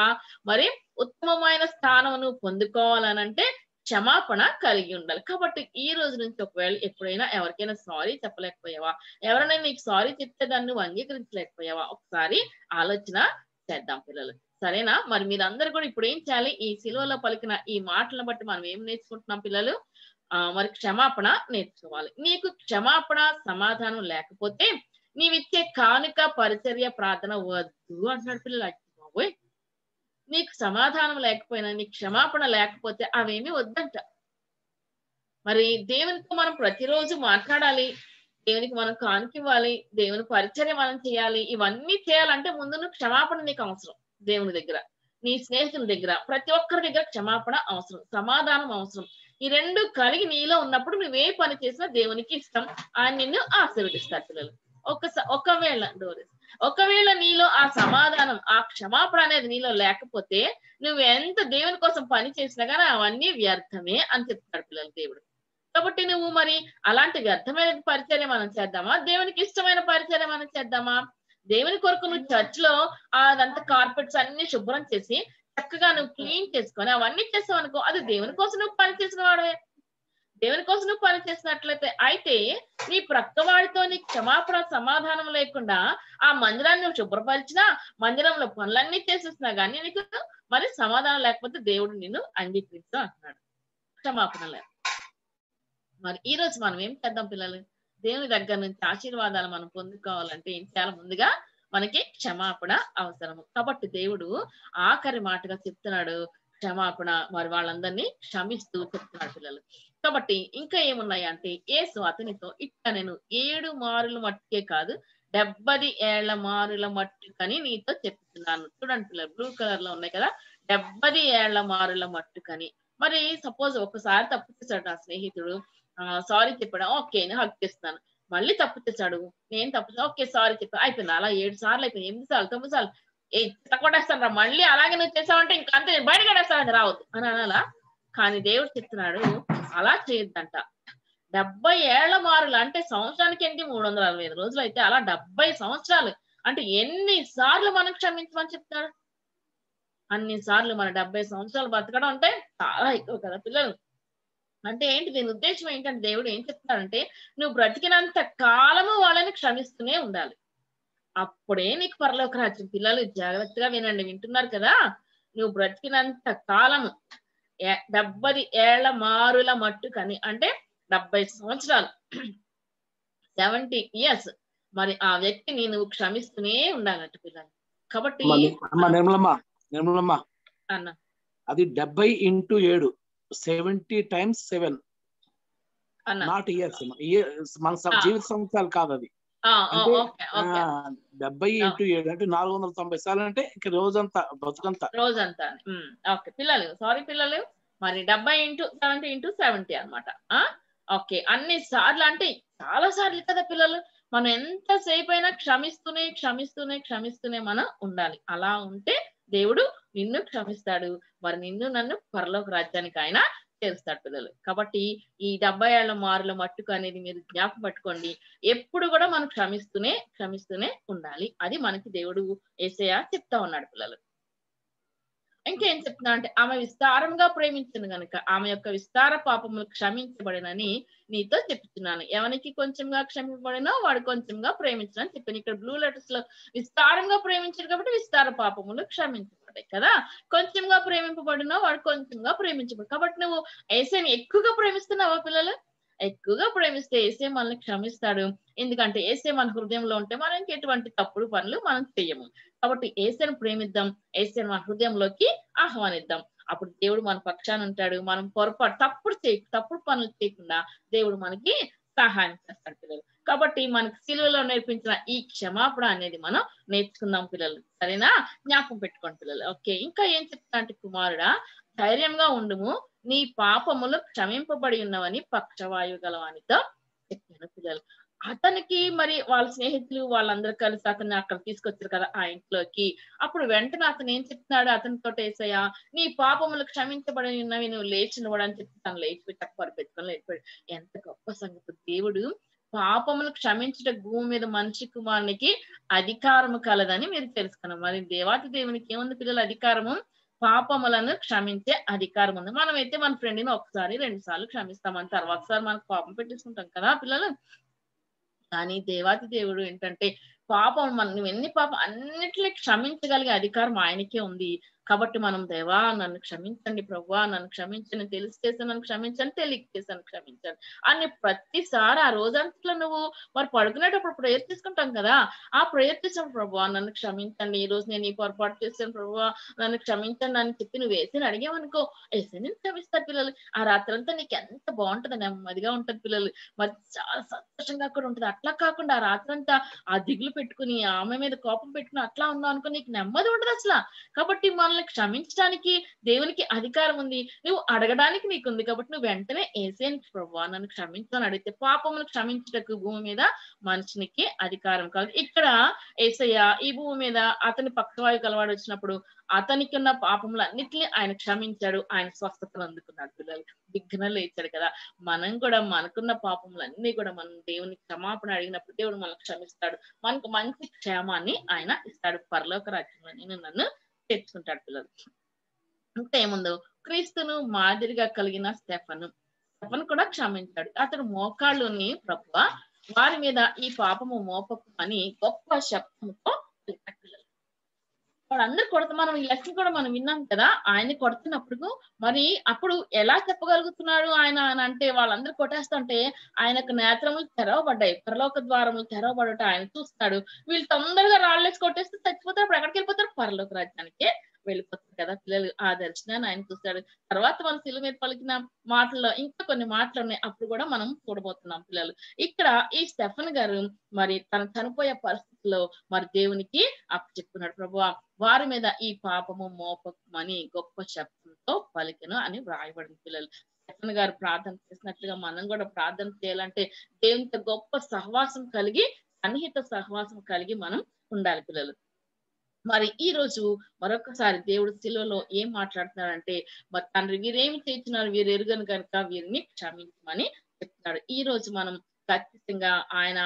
మరి ఉత్తమమైన స్థానం నువ్వు పొందుకోవాలనంటే క్షమాపణ కలిగి ఉండాలి. కాబట్టి ఈ రోజు నుంచి ఒకవేళ ఎప్పుడైనా ఎవరికైనా సారీ చెప్పలేకపోయావా, ఎవరైనా నీకు సారీ చెప్తే దాన్ని నువ్వు అంగీకరించలేకపోయావా, ఒకసారి ఆలోచన చేద్దాం పిల్లలు. సరేనా? మరి మీరందరూ కూడా ఇప్పుడు ఏం చేయాలి? ఈ సిలువలో పలికిన ఈ మాటలను బట్టి మనం ఏం నేర్చుకుంటున్నాం పిల్లలు? ఆ మరి క్షమాపణ నేర్చుకోవాలి. నీకు క్షమాపణ సమాధానం లేకపోతే నీవిచ్చే కానుక, పరిచర్య, ప్రార్థన వద్దు అంటున్నాడు పిల్లలు. బాబోయ్, నీకు సమాధానం లేకపోయినా, నీకు క్షమాపణ లేకపోతే అవేమి వద్దంట. మరి దేవునితో మనం ప్రతిరోజు మాట్లాడాలి, దేవునికి మనం కానుకివ్వాలి, దేవుని పరిచర్య మనం చేయాలి. ఇవన్నీ చేయాలంటే ముందు నువ్వు క్షమాపణ నీకు అవసరం. దేవుని దగ్గర, నీ స్నేహితుల దగ్గర, ప్రతి ఒక్కరి దగ్గర క్షమాపణ అవసరం, సమాధానం అవసరం. ఈ రెండు కలిగి నీలో ఉన్నప్పుడు నువ్వే పని చేసినా దేవునికి ఇష్టం, ఆయన నిన్ను ఆశీర్వదిస్తారు పిల్లలు. ఒకసారి ఒకవేళ డోరెస్ ఒకవేళ నీలో ఆ సమాధానం, ఆ క్షమాపణ అనేది నీలో లేకపోతే నువ్వు ఎంత దేవుని కోసం పని చేసినా కానీ అవన్నీ వ్యర్థమే అని చెప్తాడు పిల్లలు దేవుడు. కాబట్టి నువ్వు మరి అలాంటి వ్యర్థమైన పరిచర్య మనం చేద్దామా? దేవునికి ఇష్టమైన పరిచర్య మనం చేద్దామా? దేవుని కొరకు నువ్వు చర్చ్ లో అదంతా కార్పెట్స్ అన్ని శుభ్రం చేసి చక్కగా నువ్వు క్లీన్ చేసుకొని అవన్నీ చేసావు అనుకో, అది దేవుని కోసం నువ్వు పని చేసిన వాడే. దేవుని కోసం నువ్వు పని చేసినట్లయితే అయితే నీ ప్రక్కవాడితో నీ క్షమాపణ, సమాధానం లేకుండా ఆ మందిరాన్ని నువ్వు శుభ్రపరిచినా, మందిరంలో పనులన్నీ చేసేసినా కానీ నీకు మరి సమాధానం లేకపోతే దేవుడు నిన్ను అంగీకరిస్తా అంటున్నాడు, క్షమాపణ లేదు. మరి ఈ రోజు మనం ఏం చేద్దాం పిల్లలు? దేవుని దగ్గర నుంచి ఆశీర్వాదాలు మనం పొందుకోవాలంటే ఏం చేయాలి? ముందుగా మనకి క్షమాపణ అవసరము. కాబట్టి దేవుడు ఆఖరి మాటగా చెప్తున్నాడు, క్షమాపణ మరి వాళ్ళందరినీ క్షమిస్తూ చెప్తున్నాడు పిల్లలు. కాబట్టి ఇంకా ఏమున్నాయంటే యేసు అతనితో, ఇట్లా నేను ఏడు మారుల మట్టుకే కాదు డెబ్బది ఏళ్ల మారుల మట్టుకని నీతో చెప్తున్నాను. చూడండి పిల్లలు, బ్లూ కలర్ లో ఉన్నాయి కదా, డెబ్బది ఏళ్ల మారుల మట్టుకని. మరి సపోజ్ ఒకసారి తప్పు చేశాడు నా స్నేహితుడు, ఆ సారీ చెప్పాడు, ఓకే నేను హక్ చేస్తాను. మళ్ళీ తప్పు చేశాడు, నేను తప్పు ఓకే సారీ చెప్పాను, అయిపోయింది. అలా ఏడు సార్లు అయిపోయింది, ఎనిమిది సార్లు తొమ్మిది సార్లు ఏ కొట్టేస్తాను రా, మళ్ళీ అలాగే నువ్వు చేసావంటే ఇంకా అంతే నేను బయట కడేస్తాను రావద్దు అని అనాలా? కానీ దేవుడు చెప్తున్నాడు అలా చేయొద్దంట. డెబ్బై ఏళ్ల మారులు అంటే సంవత్సరానికి ఏంటి మూడు వందల అరవై ఐదు రోజులు అయితే అలా డెబ్బై సంవత్సరాలు అంటే ఎన్ని సార్లు మనం క్షమించమని చెప్తాడు? అన్ని సార్లు మన డెబ్బై సంవత్సరాలు బతకడం అంటే చాలా ఎక్కువ కదా పిల్లలు. అంటే ఏంటి దీని ఉద్దేశం ఏంటంటే దేవుడు ఏం చెప్తాడంటే నువ్వు బ్రతికినంత కాలము వాళ్ళని క్షమిస్తూనే ఉండాలి, అప్పుడే నీకు పరలోక రాజ్యం. పిల్లలు జాగ్రత్తగా వినండి, వింటున్నారు కదా, నువ్వు బ్రతికినంత కాలము డెబ్బది ఏళ్ల మారుల మట్టుకని అంటే డెబ్బై సంవత్సరాలు సెవెంటీ ఇయర్స్ మరి ఆ వ్యక్తిని నువ్వు క్షమిస్తూనే ఉండాలంట పిల్లలు. కాబట్టి అన్న అది డెబ్బై ఇంటూ ఏడు seventy times seven not years, మన జీవిత సంవత్సరాలు కాదు అది. డెబ్బై ఇంటూ ఏడు అంటే నాలుగు వందల తొంభై సార్లు అంటే రోజంతా బతుకంతా రోజంతా. ఓకే పిల్లలు, సారీ పిల్లలు, మరి డెబ్బై ఇంటూ సెవెంటీ ఇంటూ సెవెంటీ అనమాట. ఓకే అన్ని సార్లు అంటే చాలా సార్లు కదా పిల్లలు. మనం ఎంతసేపు అయినా క్షమిస్తూనే క్షమిస్తూనే క్షమిస్తూనే మనం ఉండాలి. అలా ఉంటే దేవుడు నిన్ను క్షమిస్తాడు, మరి నిన్ను నన్ను పరలోక రాజ్యానికి ఆయన చేరుస్తాడు పిల్లలు. కాబట్టి ఈ డెబ్బై ఏళ్ల మారుల మట్టుకు అనేది మీరు జ్ఞాపకం పట్టుకోండి, ఎప్పుడు కూడా మనం క్షమిస్తూనే క్షమిస్తూనే ఉండాలి. అది మనకి దేవుడు యేసయ్య చెప్తా ఉన్నాడు పిల్లలు. ఇంకేం చెప్తున్నా అంటే ఆమె విస్తారంగా ప్రేమించింది కనుక ఆమె యొక్క విస్తార పాపములు క్షమించబడినని నీతో చెప్తున్నాను. ఎవరికి కొంచెంగా క్షమించబడినో వాడు కొంచెంగా ప్రేమించని చెప్పాను. ఇక్కడ బ్లూ లెటర్స్ లో విస్తారంగా ప్రేమించారు కాబట్టి విస్తార పాపములు క్షమించబడ్డాయి కదా. కొంచెంగా ప్రేమింపబడినో వాడు కొంచెంగా ప్రేమించబడు. కాబట్టి నువ్వు యేసయ్యని ఎక్కువగా ప్రేమిస్తున్నావా పిల్లలు? ఎక్కువగా ప్రేమిస్తే యేసయ్య మనల్ని క్షమిస్తాడు. ఎందుకంటే యేసయ్య మన హృదయంలో ఉంటే మనం ఎటువంటి తప్పుడు పనులు మనం చెయ్యము. కాబట్టి యేసయ్యను ప్రేమిద్దాం, యేసయ్యను మన హృదయంలోకి ఆహ్వానిద్దాం. అప్పుడు దేవుడు మన పక్షాన ఉంటాడు. మనం పొరపాటు తప్పుడు చేయ తప్పుడు పనులు చేయకుండా దేవుడు మనకి సహాయం చేస్తాడు పిల్లలు. కాబట్టి మనకు సిలువలో నేర్పించిన ఈ క్షమాపణ అనేది మనం నేర్చుకుందాం పిల్లలు, సరేనా? జ్ఞాపకం పెట్టుకోండి పిల్లలు. ఓకే ఇంకా ఏం చెప్తున్నా అంటే కుమారుడా ధైర్యంగా ఉండుము, నీ పాపములు క్షమింపబడి ఉన్నవని పక్షవాయువు గలవానితో చెప్పాను పిల్లలు. అతనికి మరి వాళ్ళ స్నేహితులు వాళ్ళందరూ కలిసి అతన్ని అక్కడ తీసుకొచ్చారు కదా ఆ ఇంట్లోకి. అప్పుడు వెంటనే అతను ఏం చెప్తున్నాడు అతనితో, యేసయ్యా నీ పాపములు క్షమించబడి ఉన్నవి నువ్వు లేచి నివ్వడానికి చెప్తాను. లేచిపోయి తక్కువ పెట్టుకొని లేచిపోయాడు. ఎంత గొప్ప సంగతి! దేవుడు పాపములు క్షమించట భూమి మీద మనిషి కుమారునికి అధికారము కలదని మీరు తెలుసుకున్నాం. మరి దేవాతి దేవునికి ఏముంది పిల్లలు అధికారము? పాపములను క్షమించే అధికారం ఉంది. మనమైతే మన ఫ్రెండ్ని ఒకసారి రెండు సార్లు క్షమిస్తామని తర్వాతసారి మనకు పాపం పెట్టేసుకుంటాం కదా పిల్లలు. కానీ దేవాతి దేవుడు ఏంటంటే పాపం మనం ఎన్ని పాపం అన్నిటినీ క్షమించగలిగే అధికారం ఆయనకే ఉంది. కాబట్టి మనం దేవా నన్ను క్షమించండి ప్రభువా, నన్ను క్షమించండి, తెలిసి చేశాను నన్ను క్షమించండి, తెలియక చేశాను క్షమించండి అని ప్రతిసారి ఆ రోజంతట్లో నువ్వు మరి పడుకునేటప్పుడు ప్రేయర్ చేసుకుంటాం కదా, ఆ ప్రేయర్ చేసాను ప్రభువా నన్ను క్షమించండి, ఈ రోజు నేను ఈ పొరపాటు చేశాను ప్రభువా నన్ను క్షమించండి అని చెప్పి నువ్వు యేసయ్యని అడిగామనుకో, యేసయ్య నేను క్షమిస్తా పిల్లలు. ఆ రాత్రంతా నీకు ఎంత బాగుంటుంది, నెమ్మదిగా ఉంటుంది పిల్లలు, మరి చాలా సంతోషంగా కూడా ఉంటుంది. అట్లా కాకుండా ఆ రాత్రంతా ఆ దిగులు పెట్టుకుని ఆమె మీద కోపం పెట్టుకుని అట్లా ఉన్నావు అనుకో, నీకు నెమ్మది ఉండదు అసలు. కాబట్టి మనల్ని క్షమించడానికి దేవునికి అధికారం ఉంది, నువ్వు అడగడానికి నీకు ఉంది. కాబట్టి నువ్వు వెంటనే యేసయ్యని ప్రభువా నన్ను క్షమించని అడిగితే పాపములు క్షమించటకు భూమి మీద మనిషికి అధికారం కాదు. ఇక్కడ యేసయ్య ఈ భూమి మీద అతని పక్షవాయువు గలవాడు వచ్చినప్పుడు అతనికి ఉన్న పాపములన్నిటిని ఆయన క్షమించాడు, ఆయన స్వస్థతను అందుకున్నాడు పిల్లలు, విఘ్నం లేచాడు కదా. మనం కూడా మనకున్న పాపములన్నీ కూడా మనం దేవుని క్షమాపణ అడిగినప్పుడు దేవుడు మనకు క్షమిస్తాడు, మనకు మంచి క్షేమాన్ని ఆయన ఇస్తాడు, పరలోక రాజ్యంలో నేను నన్ను తెచ్చుకుంటాడు పిల్లలు. ఇంకా ఏముందో క్రీస్తును మాదిరిగా కలిగిన స్టెఫను స్టెఫను కూడా క్షమించాడు. అతడు మోకాళ్ళుని ప్రభువా వారి మీద ఈ పాపము మోపకు అని గొప్ప శబ్దంతో పిలిచాడు పిల్లలు. వాళ్ళందరూ కొడత మనం ఈ లెక్క కూడా మనం విన్నాం కదా, ఆయన కొడుతున్నప్పుడు మరి అప్పుడు ఎలా చెప్పగలుగుతున్నాడు ఆయన అని అంటే వాళ్ళందరూ కొట్టేస్తుంటే ఆయనకు నేత్రములు తెరవబడ్డాయి, పరలోక ద్వారములు తెరవబడట ఆయన చూస్తాడు. వీళ్ళు తొందరగా రాళ్ళేసి కొట్టేస్తే చచ్చిపోతారు, అప్పుడు ఎక్కడికి వెళ్ళిపోతారు? పరలోక రాజ్యానికే వెళ్ళిపోతుంది కదా, పిల్లలు ఆదర్శన ఆయనకు చూస్తాడు. తర్వాత వాళ్ళు శిలువ మీద పలికిన మాటల్లో ఇంకా కొన్ని మాటలు ఉన్నాయి, అప్పుడు కూడా మనం చూడబోతున్నాం పిల్లలు. ఇక్కడ ఈ స్టెఫెన్ గారు మరి తను చనిపోయే పరిస్థితిలో మరి దేవునికి అప్పచెప్పుకున్నాడు. ప్రభువా వారి మీద ఈ పాపము మోపమని గొప్ప శబ్దంతో పలికెను అని వ్రాయబడింది పిల్లలు. స్టెఫెన్ గారు ప్రార్థన చేసినట్లుగా మనం కూడా ప్రార్థన చేయాలంటే దేవునితో గొప్ప సహవాసం కలిగి, సన్నిహిత సహవాసం కలిగి మనం ఉండాలి పిల్లలు. మరి ఈ రోజు మరొకసారి దేవుడు సిలువలో ఏం మాట్లాడుతున్నాడంటే, మరి తండ్రి వీరేమి చేస్తున్నారు, వీరు ఎరుగను కనుక వీరిని క్షమించమని చెప్తున్నాడు. ఈ రోజు మనం ఖచ్చితంగా ఆయన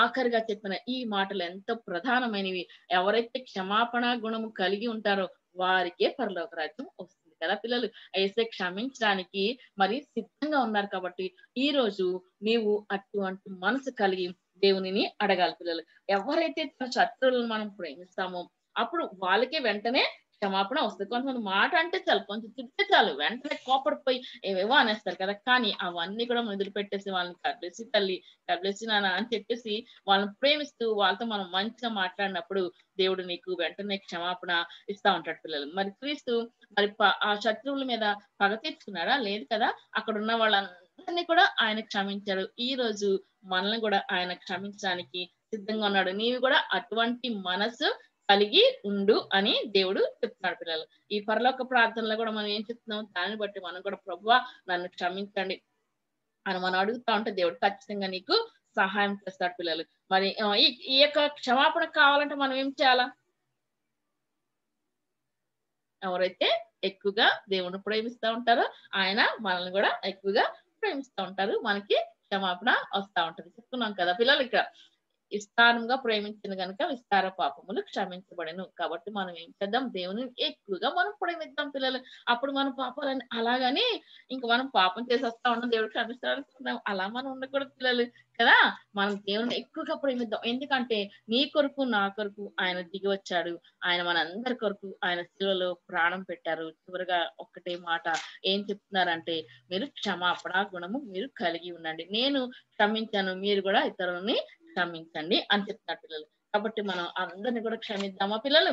ఆఖరిగా చెప్పిన ఈ మాటలు ఎంతో ప్రధానమైనవి. ఎవరైతే క్షమాపణ గుణము కలిగి ఉంటారో వారికే పరలోక రాజ్యం వస్తుంది కదా పిల్లలు. అయితే క్షమించడానికి మరి సిద్ధంగా ఉన్నారు కాబట్టి ఈ రోజు నీవు అటువంటి మనసు కలిగి దేవునిని అడగాలి పిల్లలు. ఎవరైతే తన శత్రువులను మనం ప్రేమిస్తామో అప్పుడు వాళ్ళకే వెంటనే క్షమాపణ వస్తుంది. కొంతమంది మాట అంటే చాలు, కొంచెం తిట్టే చాలు, వెంటనే కోపడిపోయి ఏవేవో అనేస్తారు కదా. కానీ అవన్నీ కూడా వదిలిపెట్టేసి వాళ్ళని కబలేసి తల్లి కబలేసి నాన్న అని చెప్పేసి వాళ్ళని ప్రేమిస్తూ వాళ్ళతో మనం మంచిగా మాట్లాడినప్పుడు దేవుడు నీకు వెంటనే క్షమాపణ ఇస్తా ఉంటాడు పిల్లలు. మరి క్రీస్తు మరి ఆ శత్రువుల మీద పగ తీర్చుకున్నాడా? లేదు కదా. అక్కడ ఉన్న వాళ్ళందరినీ కూడా ఆయన క్షమించాడు. ఈ రోజు మనల్ని కూడా ఆయన క్షమించడానికి సిద్ధంగా ఉన్నాడు. నీవు కూడా అటువంటి మనసు కలిగి ఉండు అని దేవుడు చెప్తున్నాడు పిల్లలు. ఈ పరలోక ప్రార్థనలో కూడా మనం ఏం చెప్తున్నాం, దాన్ని బట్టి మనం కూడా ప్రభువా నన్ను క్షమించండి అని మనం అడుగుతా ఉంటే దేవుడు ఖచ్చితంగా నీకు సహాయం చేస్తాడు పిల్లలు. మరి ఈ యొక్క క్షమాపణ కావాలంటే మనం ఏం చేయాలా? ఎవరైతే ఎక్కువగా దేవుడిని ప్రేమిస్తూ ఉంటారో ఆయన మనల్ని కూడా ఎక్కువగా ప్రేమిస్తూ ఉంటారు, మనకి క్షమాపణ వస్తా ఉంటది. చెప్తున్నాం కదా పిల్లలు, ఇక్కడ విస్తారంగా ప్రేమించిన కనుక విస్తార పాపములు క్షమించబడను. కాబట్టి మనం ఏం చేద్దాం, దేవుని ఎక్కువగా మనం ప్రేమిద్దాం పిల్లలు. అప్పుడు మన పాపాలని అలాగని ఇంకా మనం పాపం చేసి వస్తా ఉన్నాం దేవుడు క్షమిస్తాడు అలా మనం ఉండకూడదు పిల్లలు కదా. మనం దేవుని ఎక్కువగా ప్రేమిద్దాం, ఎందుకంటే నీ కొరకు నా కొరకు ఆయన దిగి వచ్చాడు, ఆయన మనందరి కొరకు ఆయన శిలువలో ప్రాణం పెట్టారు. చివరిగా ఒక్కటే మాట ఏం చెప్తున్నారంటే, మీరు క్షమాపణ గుణము మీరు కలిగి ఉండండి, నేను క్షమించాను మీరు కూడా ఇతరులని క్షమించండి అని చెప్తారు పిల్లలు. కాబట్టి మనం అందరిని కూడా క్షమిద్దామా పిల్లలు?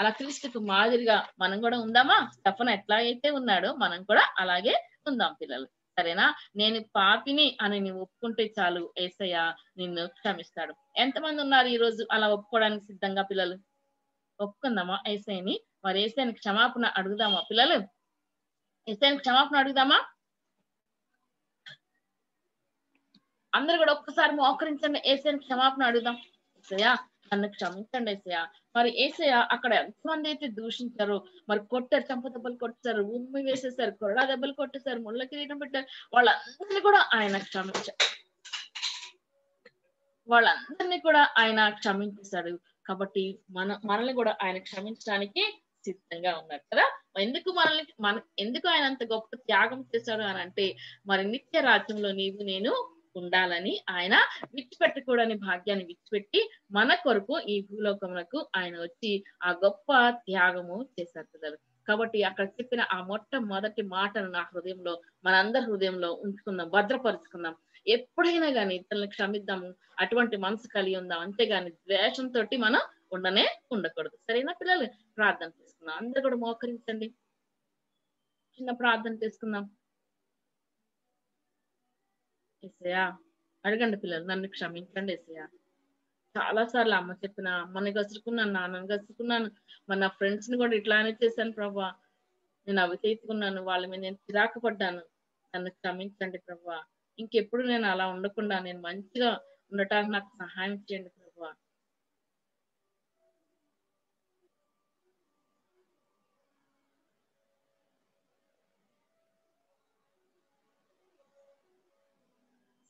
అలా క్రీస్తుకు మాదిరిగా మనం కూడా ఉందామా? స్టెఫెన్ ఎట్లాగైతే ఉన్నాడో మనం కూడా అలాగే ఉందాం పిల్లలు, సరేనా? నేను పాపిని అని నువ్వు ఒప్పుకుంటే చాలు, యేసయ్య నిన్ను క్షమిస్తాడు. ఎంతమంది ఉన్నారు ఈ రోజు అలా ఒప్పుకోవడానికి సిద్ధంగా పిల్లలు? ఒప్పుకుందామా యేసయ్యని? మరి యేసయ్యని క్షమాపణ అడుగుదామా పిల్లలు? యేసయ్యని క్షమాపణ అడుగుదామా? అందరు కూడా ఒక్కసారి మోకరించండి, యేసయ్యని క్షమాపణ అడుగుదాం. యేసయ్య నన్ను క్షమించండి యేసయ్య. మరి యేసయ్య అక్కడ ఎంతమంది అయితే దూషించారో, మరి కొట్టారు, చంప దెబ్బలు కొట్టారు, ఉమ్మి వేసేసారు, కొరడా దెబ్బలు కొట్టేశారు, ముళ్ళ కిరీటం పెట్టారు, వాళ్ళందరినీ కూడా ఆయన క్షమించారు, వాళ్ళందరినీ కూడా ఆయన క్షమించేశాడు. కాబట్టి మన మనల్ని కూడా ఆయన క్షమించడానికి సిద్ధంగా ఉన్నారు కదా. ఎందుకు మనల్ని మన ఎందుకు ఆయన అంత గొప్ప త్యాగం చేశాడు అని అంటే, మరి నిత్య రాజ్యంలో నీవు నేను ఉండాలని ఆయన విడిచిపెట్టకూడని భాగ్యాన్ని విడిచిపెట్టి మన కొరకు ఈ భూలోకములకు ఆయన వచ్చి ఆ గొప్ప త్యాగము చేశారు పిల్లలు. కాబట్టి అక్కడ చెప్పిన ఆ మొట్టమొదటి మాటను నా హృదయంలో మనందరి హృదయంలో ఉంచుకుందాం, భద్రపరుచుకుందాం. ఎప్పుడైనా కానీ ఇతరులను క్షమిద్దాము, అటువంటి మనసు కలిగి ఉందాం. అంతేగాని ద్వేషంతో మనం ఉండనే ఉండకూడదు, సరేనా పిల్లలు? ప్రార్థన చేసుకుందాం, అందరు కూడా మోకరించండి, చిన్న ప్రార్థన చేసుకుందాం. యేసయ్యా అడగండి పిల్లలు, నన్ను క్షమించండి యేసయ్యా. చాలా సార్లు అమ్మ చెప్పిన అమ్మని గసుకున్నాను, నాన్నని గసుకున్నాను, మరి నా ఫ్రెండ్స్ ని కూడా ఇట్లానే చేశాను ప్రభువా, నేను అవి తీసుకున్నాను, వాళ్ళ మీద నేను చిరాకు పడ్డాను, నన్ను క్షమించండి ప్రభువా. ఇంకెప్పుడు నేను అలా ఉండకుండా నేను మంచిగా ఉండటానికి నాకు సహాయం చేయండి ప్రభువా.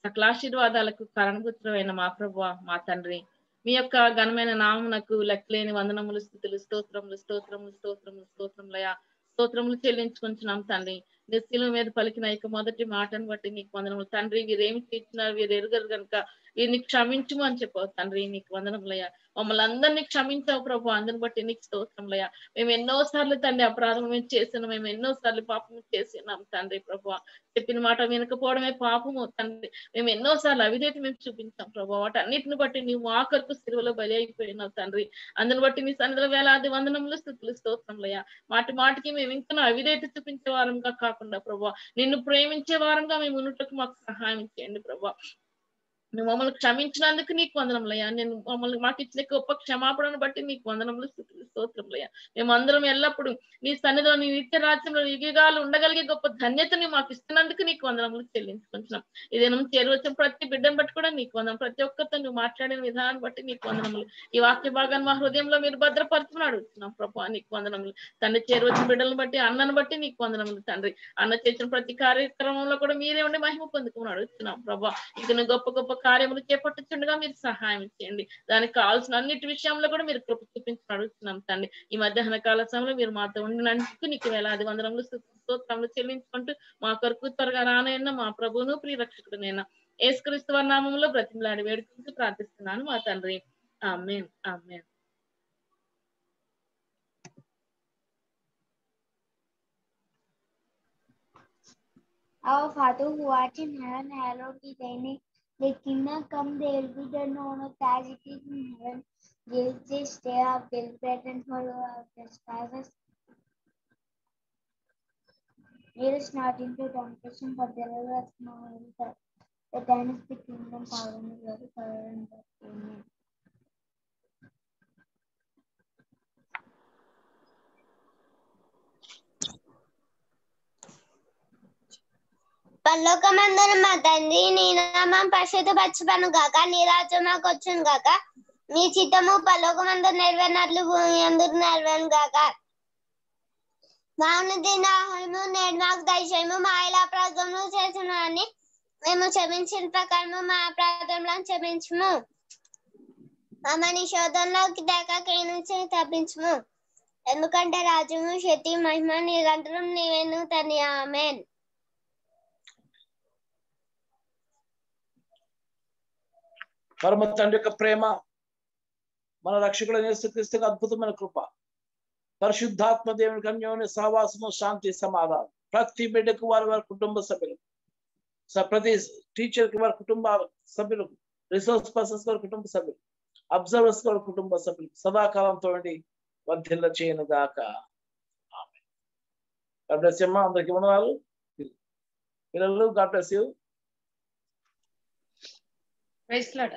సకలాశీర్వాదాలకు కారణభూతుడైన మా ప్రభువా, మా తండ్రి, మీ యొక్క ఘనమైన నామమునకు లెక్కలేని వందనములు, స్తుతులు, స్తోత్రములు స్తోత్రములు స్తోత్రములు స్తోత్రములయ స్తోత్రములు చెల్లించుకుంటున్నాం తండ్రి. నీ శిలువ మీద పలికిన యొక్క మొదటి మాటను బట్టి నీకు వందనములు తండ్రి. వీరేమి చేస్తున్నారు, వీరు ఎరుగరు కనుక ఈ నీకు క్షమించము అని చెప్పవు తండ్రి, నీకు వందనములయ్యా, మమ్మల్ని అందరినీ క్షమించావు ప్రభు, అందరిని బట్టి నీకు స్తోత్రములయ్యా. మేము ఎన్నో సార్లు తండ్రి అపరాధం మేము చేసినాం, మేము ఎన్నో సార్లు పాపం చేసినాం తండ్రి ప్రభు, చెప్పిన మాట వినకపోవడమే పాపము తండ్రి, మేము ఎన్నో సార్లు అవిధేత మేము చూపించాం ప్రభు. వాటి అన్నిటిని బట్టి నీ ఆఖరుకు సిలువలో బలి అయిపోయినావు తండ్రి, అందుని బట్టి నీ సన్నిధిలో వేలాది వందనములు స్తుతులు స్తోత్రములయ్యా. మాటి మాటికి మేము ఇంకా అవిధేత చూపించే వారంగా కాకుండా ప్రభు, నిన్ను ప్రేమించే వారంగా మేము ఉన్నట్టుకు మాకు సహాయం చేయండి ప్రభు. నువ్వు మమ్మల్ని క్షమించినందుకు నీకు వందనములయ్యా, నేను మమ్మల్ని మాకు ఇచ్చిన గొప్ప క్షమాపణను బట్టి నీకు వందనములు స్తుతులు స్తోత్రములయ్యా. మేమందరం ఎల్లప్పుడూ నీ సన్నిధిలో నీ నిత్య రాజ్యంలో యుగాలు ఉండగలిగే గొప్ప ధన్యతని మాకు ఇస్తున్నందుకు నీకు వందనములు చెల్లించుకుంటున్నాం. ఇదేనం చేరువచ్చిన ప్రతి బిడ్డను బట్టి కూడా నీకు వందనం, ప్రతి ఒక్కరితో నువ్వు మాట్లాడిన విధానాన్ని బట్టి నీకు వందనములు. ఈ వాక్య భాగాన్ని మా హృదయంలో మీరు భద్రపరచుకుని అడుగుతున్నాం ప్రభు, నీకు వందనములు. తండ్రి చేరువచ్చిన బిడ్డలను బట్టి, అన్నను బట్టి నీకు వందనములు తండ్రి. అన్న చేసిన ప్రతి కార్యక్రమంలో కూడా మీరే ఉండి మహిమ పొందుకుని అడుగుతున్నాం ప్రభు. ఇక నువ్వు గొప్ప గొప్ప కార్యములు చేపట్టుచుండగా మీరు సహాయం చేయండి, దానికి కావాల్సిన అన్నిటి విషయంలో కూడా మీరు కృప చూపించి అడుగుతున్నాం తండ్రి. ఈ మధ్యాహ్న కాల సమయంలో మీరు మాతో ఉండినందుకు నీకు వేలాది వందనములు స్తుతులు చెల్లించుకుంటూ మా కొరకు త్వరగా రానైనా మా ప్రభువును ప్రియరక్షకుడునైనా యేసుక్రీస్తు వారి నామములో బ్రతిమలాడి వేడుకుంటూ ప్రార్థిస్తున్నాను మా తండ్రి, ఆమేన్ ఆమేన్. Our Father who art in heaven, hallowed be thy name. Thy kingdom come, thy will be done on earth as it is in heaven. Give us this day our daily bread, and forgive us our trespasses. Lead us not into temptation, but deliver us from evil. For thine is the kingdom, power, and glory forever and ever. Amen. పరలోకమందున్న మా తండ్రి, నీ నామం పరిశుద్ధపరచబడును గాక, నీ రాజ్యం మాకు వచ్చును గాక, నీ చిత్తము పరలోకమందు నెరవేరినట్లు భూమి యందును నెరవేరును గాక. మాను దిన ఆహారము నేడు మాకు దయచేయము, మా యేల అపరాధములను చేసినవారిని మేము క్షమించిన ప్రకారము మా అపరాధములను క్షమించుము, మమ్మల్ని శోధనలోకి దయకీ నుంచి తప్పించుము, ఎందుకంటే రాజ్యము, శక్తి, మహిమ నిరంతరం నీవేను తండ్రి, ఆమేన్. పరమ తండ్రి యొక్క ప్రేమ, మన రక్షకుడైన యేసుక్రీస్తు అద్భుతమైన కృప, పరిశుద్ధాత్మ దేవునికి అన్యోన్య సహవాసము, శాంతి, సమాధానం ప్రతి బిడ్డకు, వారి వారి కుటుంబ సభ్యులకు, ప్రతి టీచర్కి వారి కుటుంబ సభ్యులకు, రిసోర్స్ పర్సన్స్ వారి కుటుంబ సభ్యులు, అబ్జర్వర్స్ వారి కుటుంబ సభ్యులు సదాకాలంతో వర్ధిల్ల చేయను గాక. గాడ్ బ్లెస్ యు అమ్మా, అందరికీ వందనాలు పిల్లలు. God bless you. Praise lord,